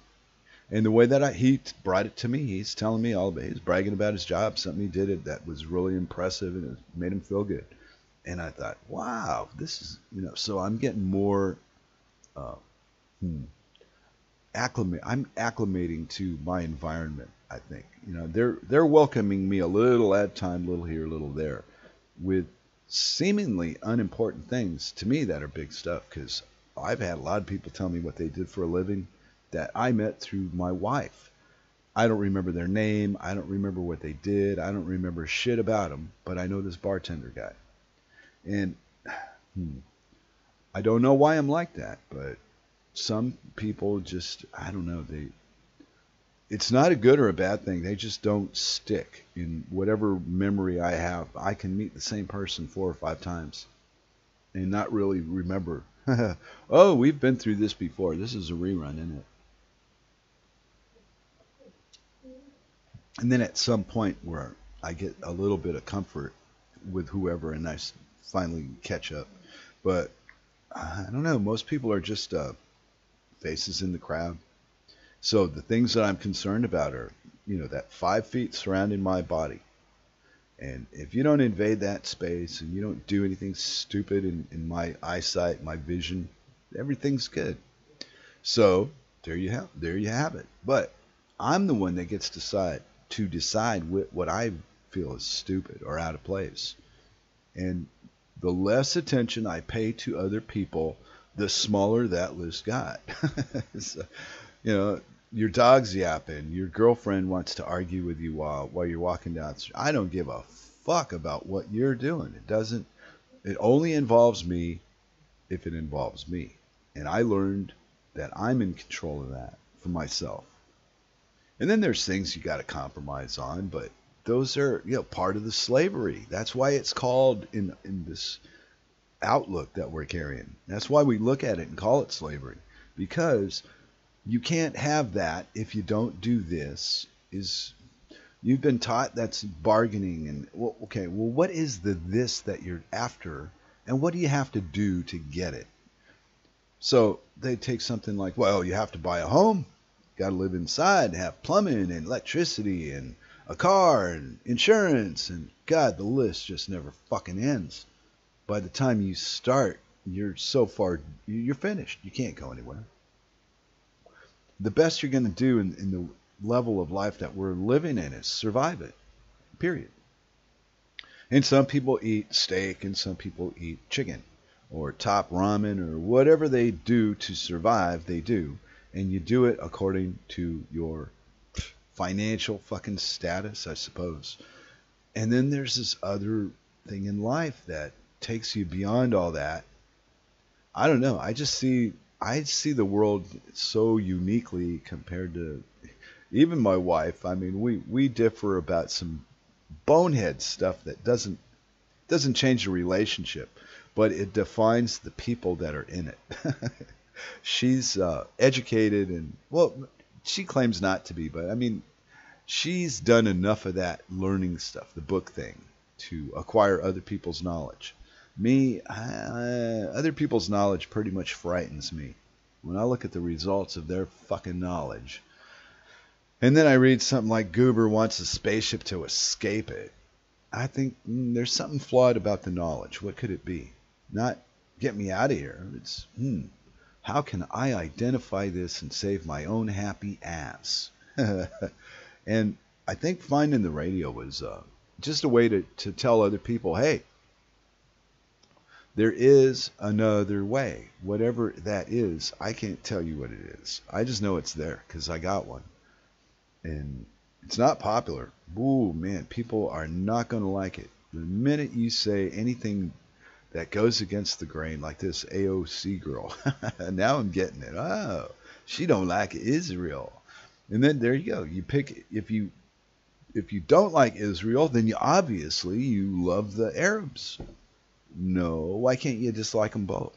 And the way that I, he brought it to me, he's telling me all about it. He's bragging about his job, something he did it that was really impressive and it made him feel good. And I thought, wow, this is, you know, so I'm getting more, uh, hmm, acclimate, I'm acclimating to my environment, I think. You know, they're, they're welcoming me a little at a time, little here, little there, with seemingly unimportant things to me that are big stuff, because I've had a lot of people tell me what they did for a living that I met through my wife. I don't remember their name. I don't remember what they did. I don't remember shit about them, but I know this bartender guy. And hmm, I don't know why I'm like that, but some people just, I don't know, they, it's not a good or a bad thing. They just don't stick in whatever memory I have. I can meet the same person four or five times and not really remember. Oh, we've been through this before. This is a rerun, isn't it? And then at some point where I get a little bit of comfort with whoever and I finally catch up. But I don't know. Most people are just uh, faces in the crowd. So the things that I'm concerned about are, you know, that five feet surrounding my body. And if you don't invade that space and you don't do anything stupid in, in my eyesight, my vision, everything's good. So there you have, there you have it. But I'm the one that gets to decide, to decide what, what I feel is stupid or out of place. And the less attention I pay to other people, the smaller that list got. So, you know, your dog's yapping. Your girlfriend wants to argue with you while while you're walking down the street. I don't give a fuck about what you're doing. It doesn't. It only involves me if it involves me. And I learned that I'm in control of that for myself. And then there's things you got to compromise on, but those are, you know, part of the slavery. That's why it's called in in this outlook that we're carrying. That's why we look at it and call it slavery, because you can't have that if you don't do this. Is you've been taught that's bargaining and, well, okay, well, what is the this that you're after and what do you have to do to get it? So they take something like, well, you have to buy a home, got to live inside, have plumbing and electricity and a car and insurance, and God, the list just never fucking ends. By the time you start, you're so far, you're finished. You can't go anywhere. The best you're going to do in, in the level of life that we're living in is survive it, period. And some people eat steak and some people eat chicken or top ramen or whatever they do to survive, they do. And you do it according to your financial fucking status, I suppose. And then there's this other thing in life that takes you beyond all that. I don't know. I just see... I see the world so uniquely compared to even my wife. I mean, we, we differ about some bonehead stuff that doesn't doesn't change the relationship, but it defines the people that are in it. She's uh, educated and, well, she claims not to be, but I mean, she's done enough of that learning stuff, the book thing, to acquire other people's knowledge. Me, I, other people's knowledge pretty much frightens me. When I look at the results of their fucking knowledge, and then I read something like Goober wants a spaceship to escape it, I think mm, there's something flawed about the knowledge. What could it be? Not get me out of here. It's, hmm, how can I identify this and save my own happy ass? And I think finding the radio was uh, just a way to, to tell other people, hey, there is another way. Whatever that is, I can't tell you what it is. I just know it's there because I got one. And it's not popular. Ooh, man, people are not going to like it. The minute you say anything that goes against the grain, like this A O C girl, now I'm getting it. Oh, she don't like Israel. And then there you go. You pick, if you if you don't like Israel, then you obviously you love the Arabs. No, why can't you dislike them both?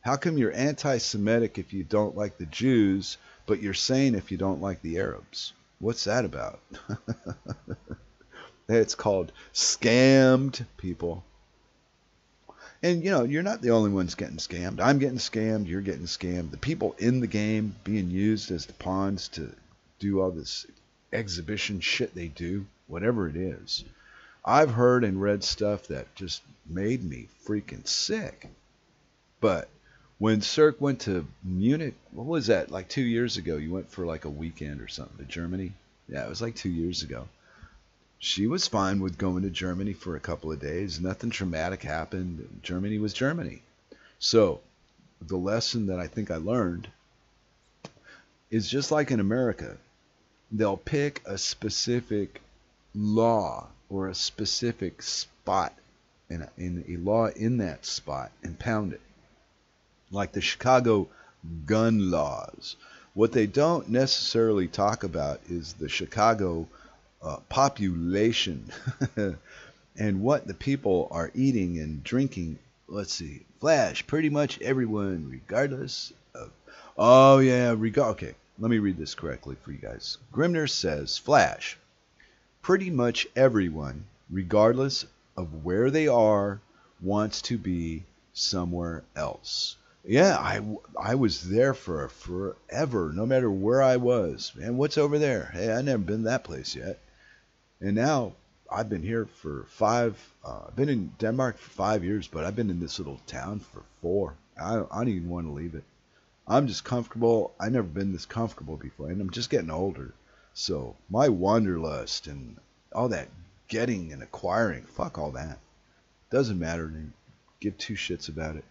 How come you're anti-Semitic if you don't like the Jews, but you're sane if you don't like the Arabs? What's that about? It's called scammed, people. And, you know, you're not the only ones getting scammed. I'm getting scammed. You're getting scammed. The people in the game being used as the pawns to do all this exhibition shit they do, whatever it is. I've heard and read stuff that just made me freaking sick. But when Cirque went to Munich, what was that, like two years ago? You went for like a weekend or something to Germany? Yeah, it was like two years ago. She was fine with going to Germany for a couple of days. Nothing traumatic happened. Germany was Germany. So the lesson that I think I learned is just like in America, they'll pick a specific law or a specific spot and a law in that spot and pound it. Like the Chicago gun laws. What they don't necessarily talk about is the Chicago uh, population and what the people are eating and drinking. Let's see. Flash, pretty much everyone, regardless of... Oh, yeah. Reg- okay, let me read this correctly for you guys. Grimnir says, Flash, pretty much everyone, regardless of where they are, wants to be somewhere else. Yeah, I, I was there for forever, no matter where I was. Man, what's over there? Hey, I've never been to that place yet. And now I've been here for five, uh, I've been in Denmark for five years, but I've been in this little town for four. I don't, I don't even want to leave it. I'm just comfortable. I've never been this comfortable before, and I'm just getting older. So my wanderlust and all that getting and acquiring, fuck all that. Doesn't matter to give two shits about it.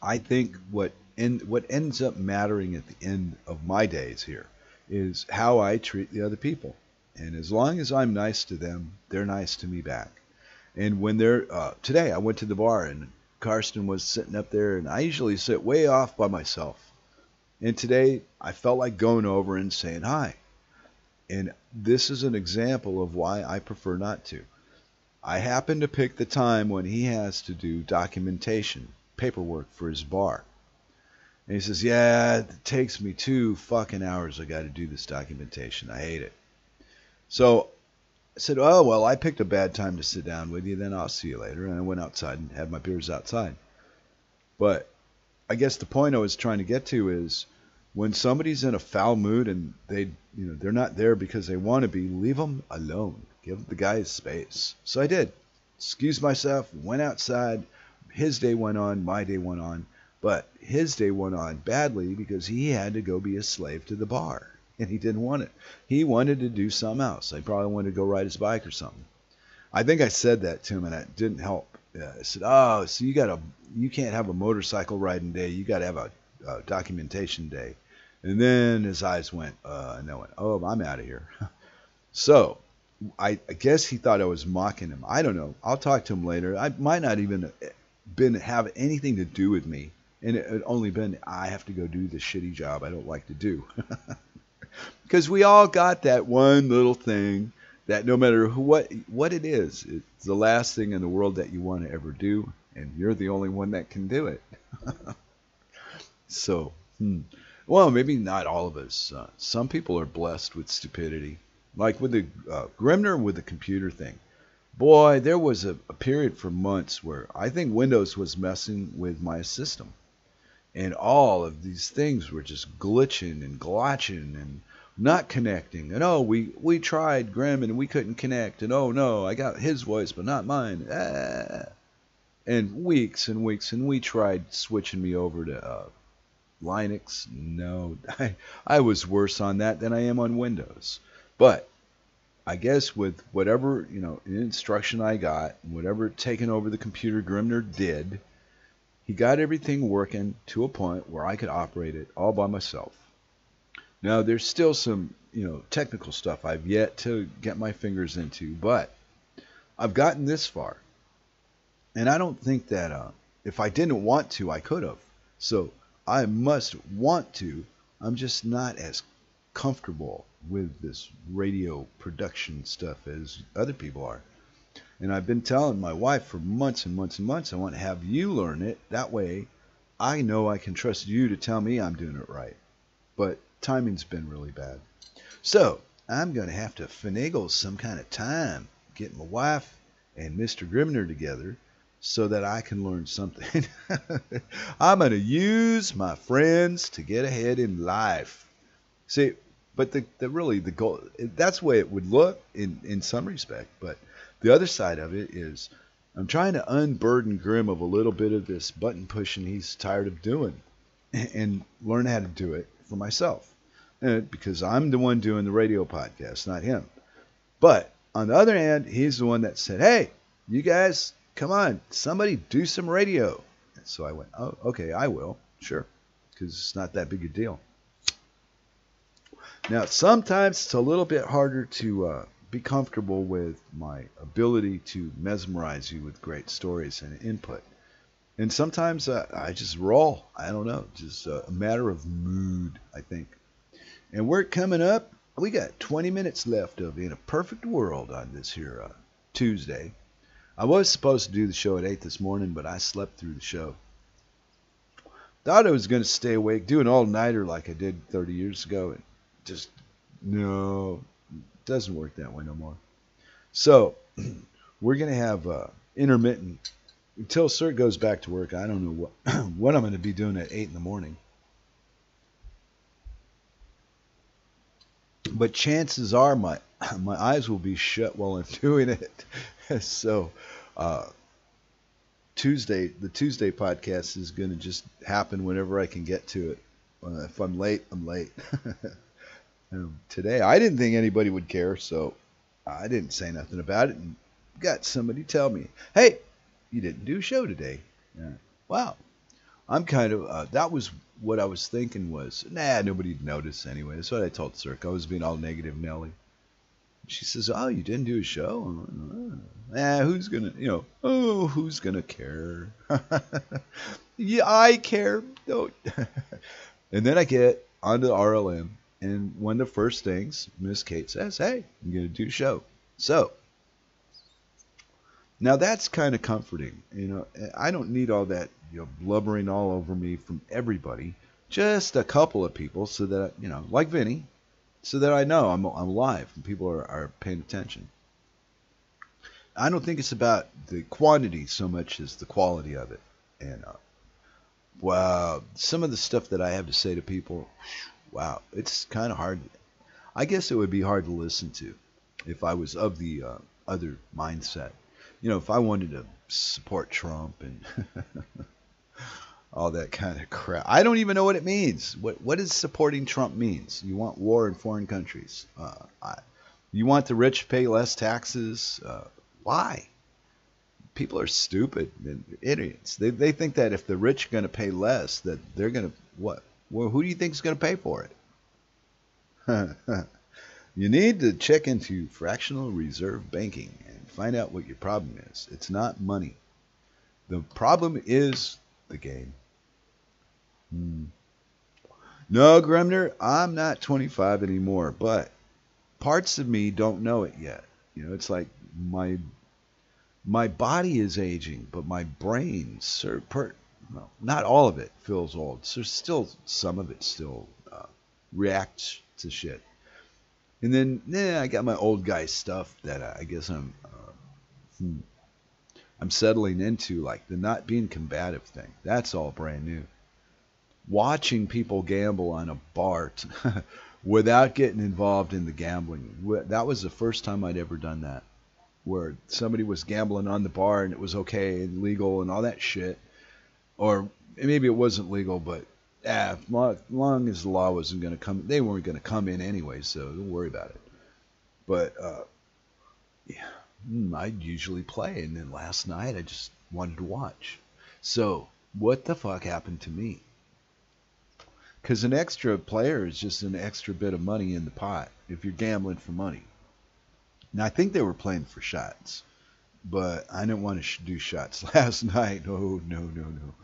I think what in, what ends up mattering at the end of my days here is how I treat the other people. And as long as I'm nice to them, they're nice to me back. And when they're, uh, today I went to the bar and Karsten was sitting up there, and I usually sit way off by myself. And today I felt like going over and saying hi. And this is an example of why I prefer not to. I happen to pick the time when he has to do documentation, paperwork for his bar. And he says, yeah, it takes me two fucking hours. I got to do this documentation. I hate it. So I said, oh, well, I picked a bad time to sit down with you. Then I'll see you later. And I went outside and had my beers outside. But I guess the point I was trying to get to is when somebody's in a foul mood and they, you know, they're not there because they want to be, leave them alone. Give the guy his space. So I did. Excused myself, went outside. His day went on, my day went on, but his day went on badly because he had to go be a slave to the bar, and he didn't want it. He wanted to do something else. He probably wanted to go ride his bike or something. I think I said that to him, and it didn't help. I said, oh, so you got a, you can't have a motorcycle riding day. You got to have a, a documentation day. And then his eyes went, uh, and I went, oh, I'm out of here. So I, I guess he thought I was mocking him. I don't know. I'll talk to him later. I might not even... been have anything to do with me, and it had only been I have to go do this shitty job I don't like to do. Because we all got that one little thing that no matter who, what what it is, it's the last thing in the world that you want to ever do, and you're the only one that can do it. So Hmm. Well, maybe not all of us. Uh, some people are blessed with stupidity. Like with the uh, Grimnir with the computer thing. Boy, there was a, a period for months where I think Windows was messing with my system. And all of these things were just glitching and glotching and not connecting. And oh, we, we tried Grim and we couldn't connect. And oh no, I got his voice but not mine. Ah. And weeks and weeks, and we tried switching me over to... Uh, Linux, no, I, I was worse on that than I am on Windows. But I guess with whatever, you know, instruction I got, whatever taking over the computer Grimnir did, he got everything working to a point where I could operate it all by myself. Now, there's still some, you know, technical stuff I've yet to get my fingers into, but I've gotten this far. And I don't think that uh, if I didn't want to, I could have. So... I must want to. I'm just not as comfortable with this radio production stuff as other people are. And I've been telling my wife for months and months and months, I want to have you learn it. That way, I know I can trust you to tell me I'm doing it right. But timing's been really bad. So, I'm going to have to finagle some kind of time, get my wife and Mister Grimnir together, so that I can learn something. I'm going to use my friends to get ahead in life. See, but the, the really the goal, that's the way it would look in, in some respect. But the other side of it is I'm trying to unburden Grim of a little bit of this button pushing he's tired of doing and learn how to do it for myself. And because I'm the one doing the radio podcast, not him. But on the other hand, he's the one that said, hey, you guys... come on, somebody do some radio. And so I went, oh, okay, I will, sure, because it's not that big a deal. Now, sometimes it's a little bit harder to uh, be comfortable with my ability to mesmerize you with great stories and input. And sometimes uh, I just roll. I don't know, just a matter of mood, I think. And we're coming up. We got twenty minutes left of In a Perfect World on this here uh, Tuesday. I was supposed to do the show at eight this morning, but I slept through the show. Thought I was going to stay awake, do an all-nighter like I did thirty years ago, and just, no, it doesn't work that way no more. So, we're going to have uh, intermittent, until Cirque goes back to work, I don't know what, what I'm going to be doing at eight in the morning. But chances are my, my eyes will be shut while I'm doing it. So uh, Tuesday, the Tuesday podcast is going to just happen whenever I can get to it. Uh, if I'm late, I'm late. um, today, I didn't think anybody would care, so I didn't say nothing about it. And got somebody tell me, hey, you didn't do a show today. Yeah. Wow. I'm kind of, uh, that was what I was thinking was, nah, nobody'd notice anyway. That's what I told Cirque. I was being all negative Nelly. She says, oh, you didn't do a show? Eh, who's going to, you know, oh, who's going to care? Yeah, I care. Don't. And then I get onto the R L M, and one of the first things Miss Kate says, hey, I'm going to do a show. So, now that's kind of comforting. You know, I don't need all that, you know, blubbering all over me from everybody. Just a couple of people so that, you know, like Vinny. So that I know I'm, I'm alive and people are, are paying attention. I don't think it's about the quantity so much as the quality of it. And, uh, wow, some of the stuff that I have to say to people, wow, it's kind of hard. I guess it would be hard to listen to if I was of the uh, other mindset. You know, if I wanted to support Trump and all that kind of crap. I don't even know what it means. What what does supporting Trump means? You want war in foreign countries. Uh, I, you want the rich to pay less taxes. Uh, why? People are stupid and idiots. They they think that if the rich are going to pay less, that they're going to what? Well, who do you think is going to pay for it? You need to check into fractional reserve banking and find out what your problem is. It's not money. The problem is the game. Hmm. No, Grimnir, I'm not twenty-five anymore, but parts of me don't know it yet. You know, it's like my my body is aging, but my brain, sir, per, well, not all of it feels old. So there's still some of it still uh, reacts to shit. And then, yeah, I got my old guy stuff that I, I guess I'm, uh, hmm, I'm settling into, like the not being combative thing. That's all brand new. Watching people gamble on a BART without getting involved in the gambling. That was the first time I'd ever done that, where somebody was gambling on the bar and it was okay and legal and all that shit. Or maybe it wasn't legal, but ah, long, long as the law wasn't going to come, they weren't going to come in anyway, so don't worry about it. But uh, yeah, I'd usually play, and then last night I just wanted to watch. So what the fuck happened to me? Because an extra player is just an extra bit of money in the pot if you're gambling for money. Now, I think they were playing for shots, but I didn't want to sh do shots last night. Oh, no, no, no.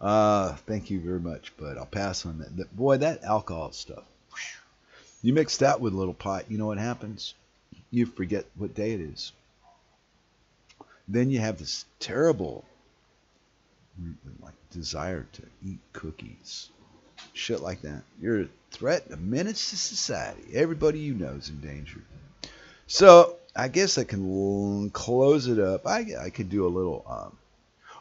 Uh, thank you very much, but I'll pass on that. The, boy, that alcohol stuff. Whew. You mix that with a little pot, you know what happens? You forget what day it is. Then you have this terrible like desire to eat cookies. Shit like that. You're a threat, a menace to society. Everybody you know is in danger. So I guess I can close it up. I, I could do a little. Um,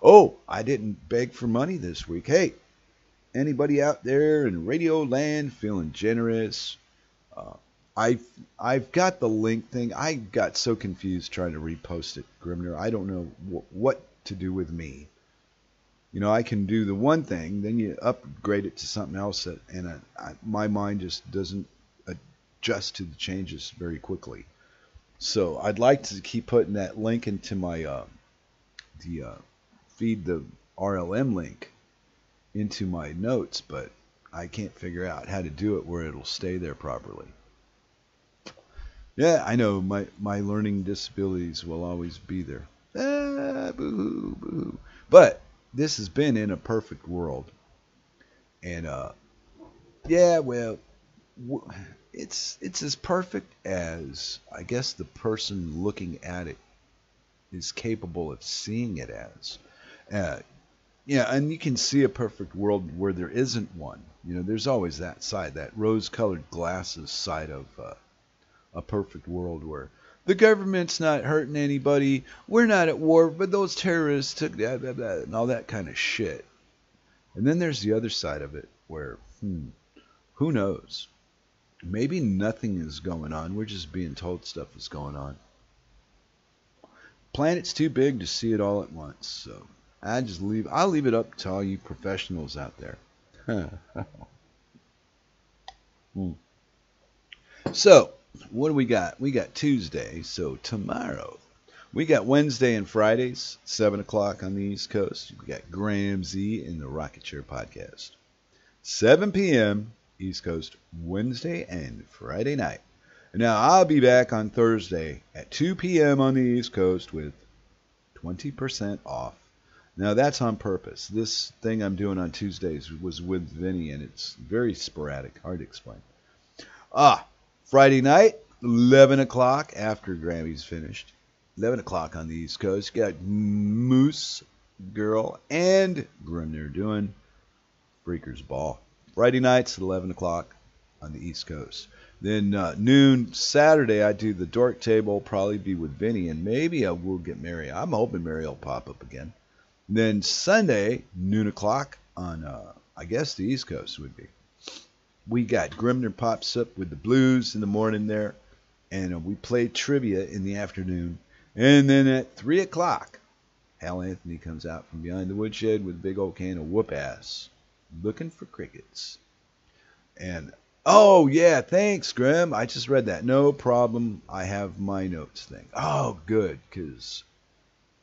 oh, I didn't beg for money this week. Hey, anybody out there in Radio Land feeling generous? Uh, I've I've got the link thing. I got so confused trying to repost it, Grimnir. I don't know wh what to do with me. You know, I can do the one thing, then you upgrade it to something else, that, and I, I, my mind just doesn't adjust to the changes very quickly. So I'd like to keep putting that link into my uh, the uh, feed the R L M link into my notes, but I can't figure out how to do it where it'll stay there properly. Yeah, I know my my learning disabilities will always be there. Ah, boo-hoo, boo-hoo. But this has been In a Perfect World, and uh, yeah, well. W It's it's as perfect as I guess the person looking at it is capable of seeing it as. Uh, yeah, and you can see a perfect world where there isn't one. You know, there's always that side, that rose-colored glasses side of uh, a perfect world where the government's not hurting anybody, we're not at war, but those terrorists took that, that, that, and all that kind of shit. And then there's the other side of it where, hmm, who knows? Maybe nothing is going on. We're just being told stuff is going on. Planet's too big to see it all at once, so I just leave. I'll leave it up to all you professionals out there. hmm. So, what do we got? We got Tuesday. So tomorrow, we got Wednesday and Fridays, seven o'clock on the East Coast. We got Graham Z in the Rocket Chair Podcast, seven p m East Coast, Wednesday and Friday night. Now, I'll be back on Thursday at two p m on the East Coast with twenty percent off. Now, that's on purpose. This thing I'm doing on Tuesdays was with Vinny, and it's very sporadic. Hard to explain. Ah, Friday night, eleven o'clock after Grammy's finished. eleven o'clock on the East Coast. You got Moose Girl and Grimnir doing Freaker's Ball. Friday nights at eleven o'clock on the East Coast. Then uh, noon Saturday, I do the Dork Table, probably be with Vinny, and maybe I will get Mary. I'm hoping Mary will pop up again. And then Sunday, noon o'clock on, uh, I guess, the East Coast would be. We got Grimnir pops up with the blues in the morning there, and uh, we play trivia in the afternoon. And then at three o'clock, Hal Anthony comes out from behind the woodshed with a big old can of whoop-ass, looking for crickets. And oh yeah, thanks Grim, I just read that. No problem, I have my notes thing. Oh good, because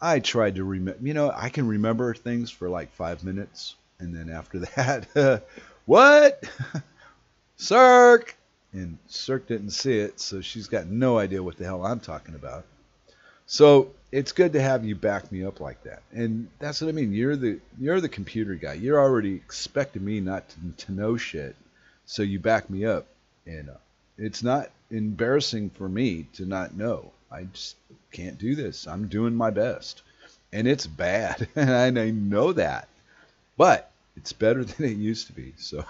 I tried to remember. You know, I can remember things for like five minutes, and then after that what Cirque, and Cirque didn't see it, so she's got no idea what the hell I'm talking about. So it's good to have you back me up like that. And that's what I mean. You're the you're the computer guy. You're already expecting me not to, to know shit, so you back me up. And uh, it's not embarrassing for me to not know. I just can't do this. I'm doing my best. And it's bad, and I know that. but it's better than it used to be. So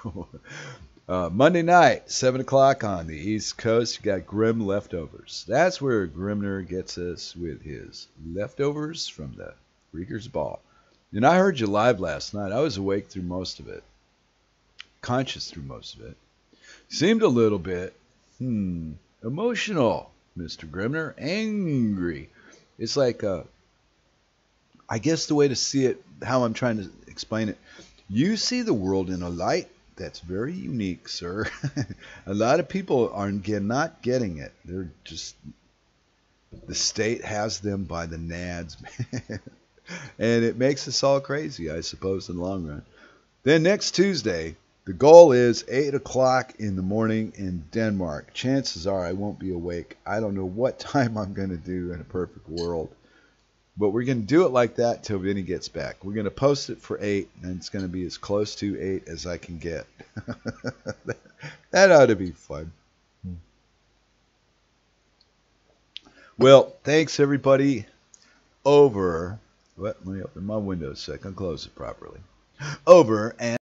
uh, Monday night, seven o'clock on the East Coast, you got Grim Leftovers. That's where Grimnir gets us with his leftovers from the Reaker's Ball. And I heard you live last night. I was awake through most of it, conscious through most of it. Seemed a little bit, hmm, emotional, Mister Grimnir, angry. It's like, uh, I guess the way to see it, how I'm trying to explain it, you see the world in a light that's very unique, sir. A lot of people are not getting it. They're just, the state has them by the nads, man. And it makes us all crazy, I suppose, in the long run. Then next Tuesday, the goal is eight o'clock in the morning in Denmark. Chances are I won't be awake. I don't know what time I'm going to do in a perfect world. But we're going to do it like that till Vinny gets back. We're going to post it for eight, and it's going to be as close to eight as I can get. That ought to be fun. Well, thanks, everybody. Over... Let me open my window a second, close it properly. Over and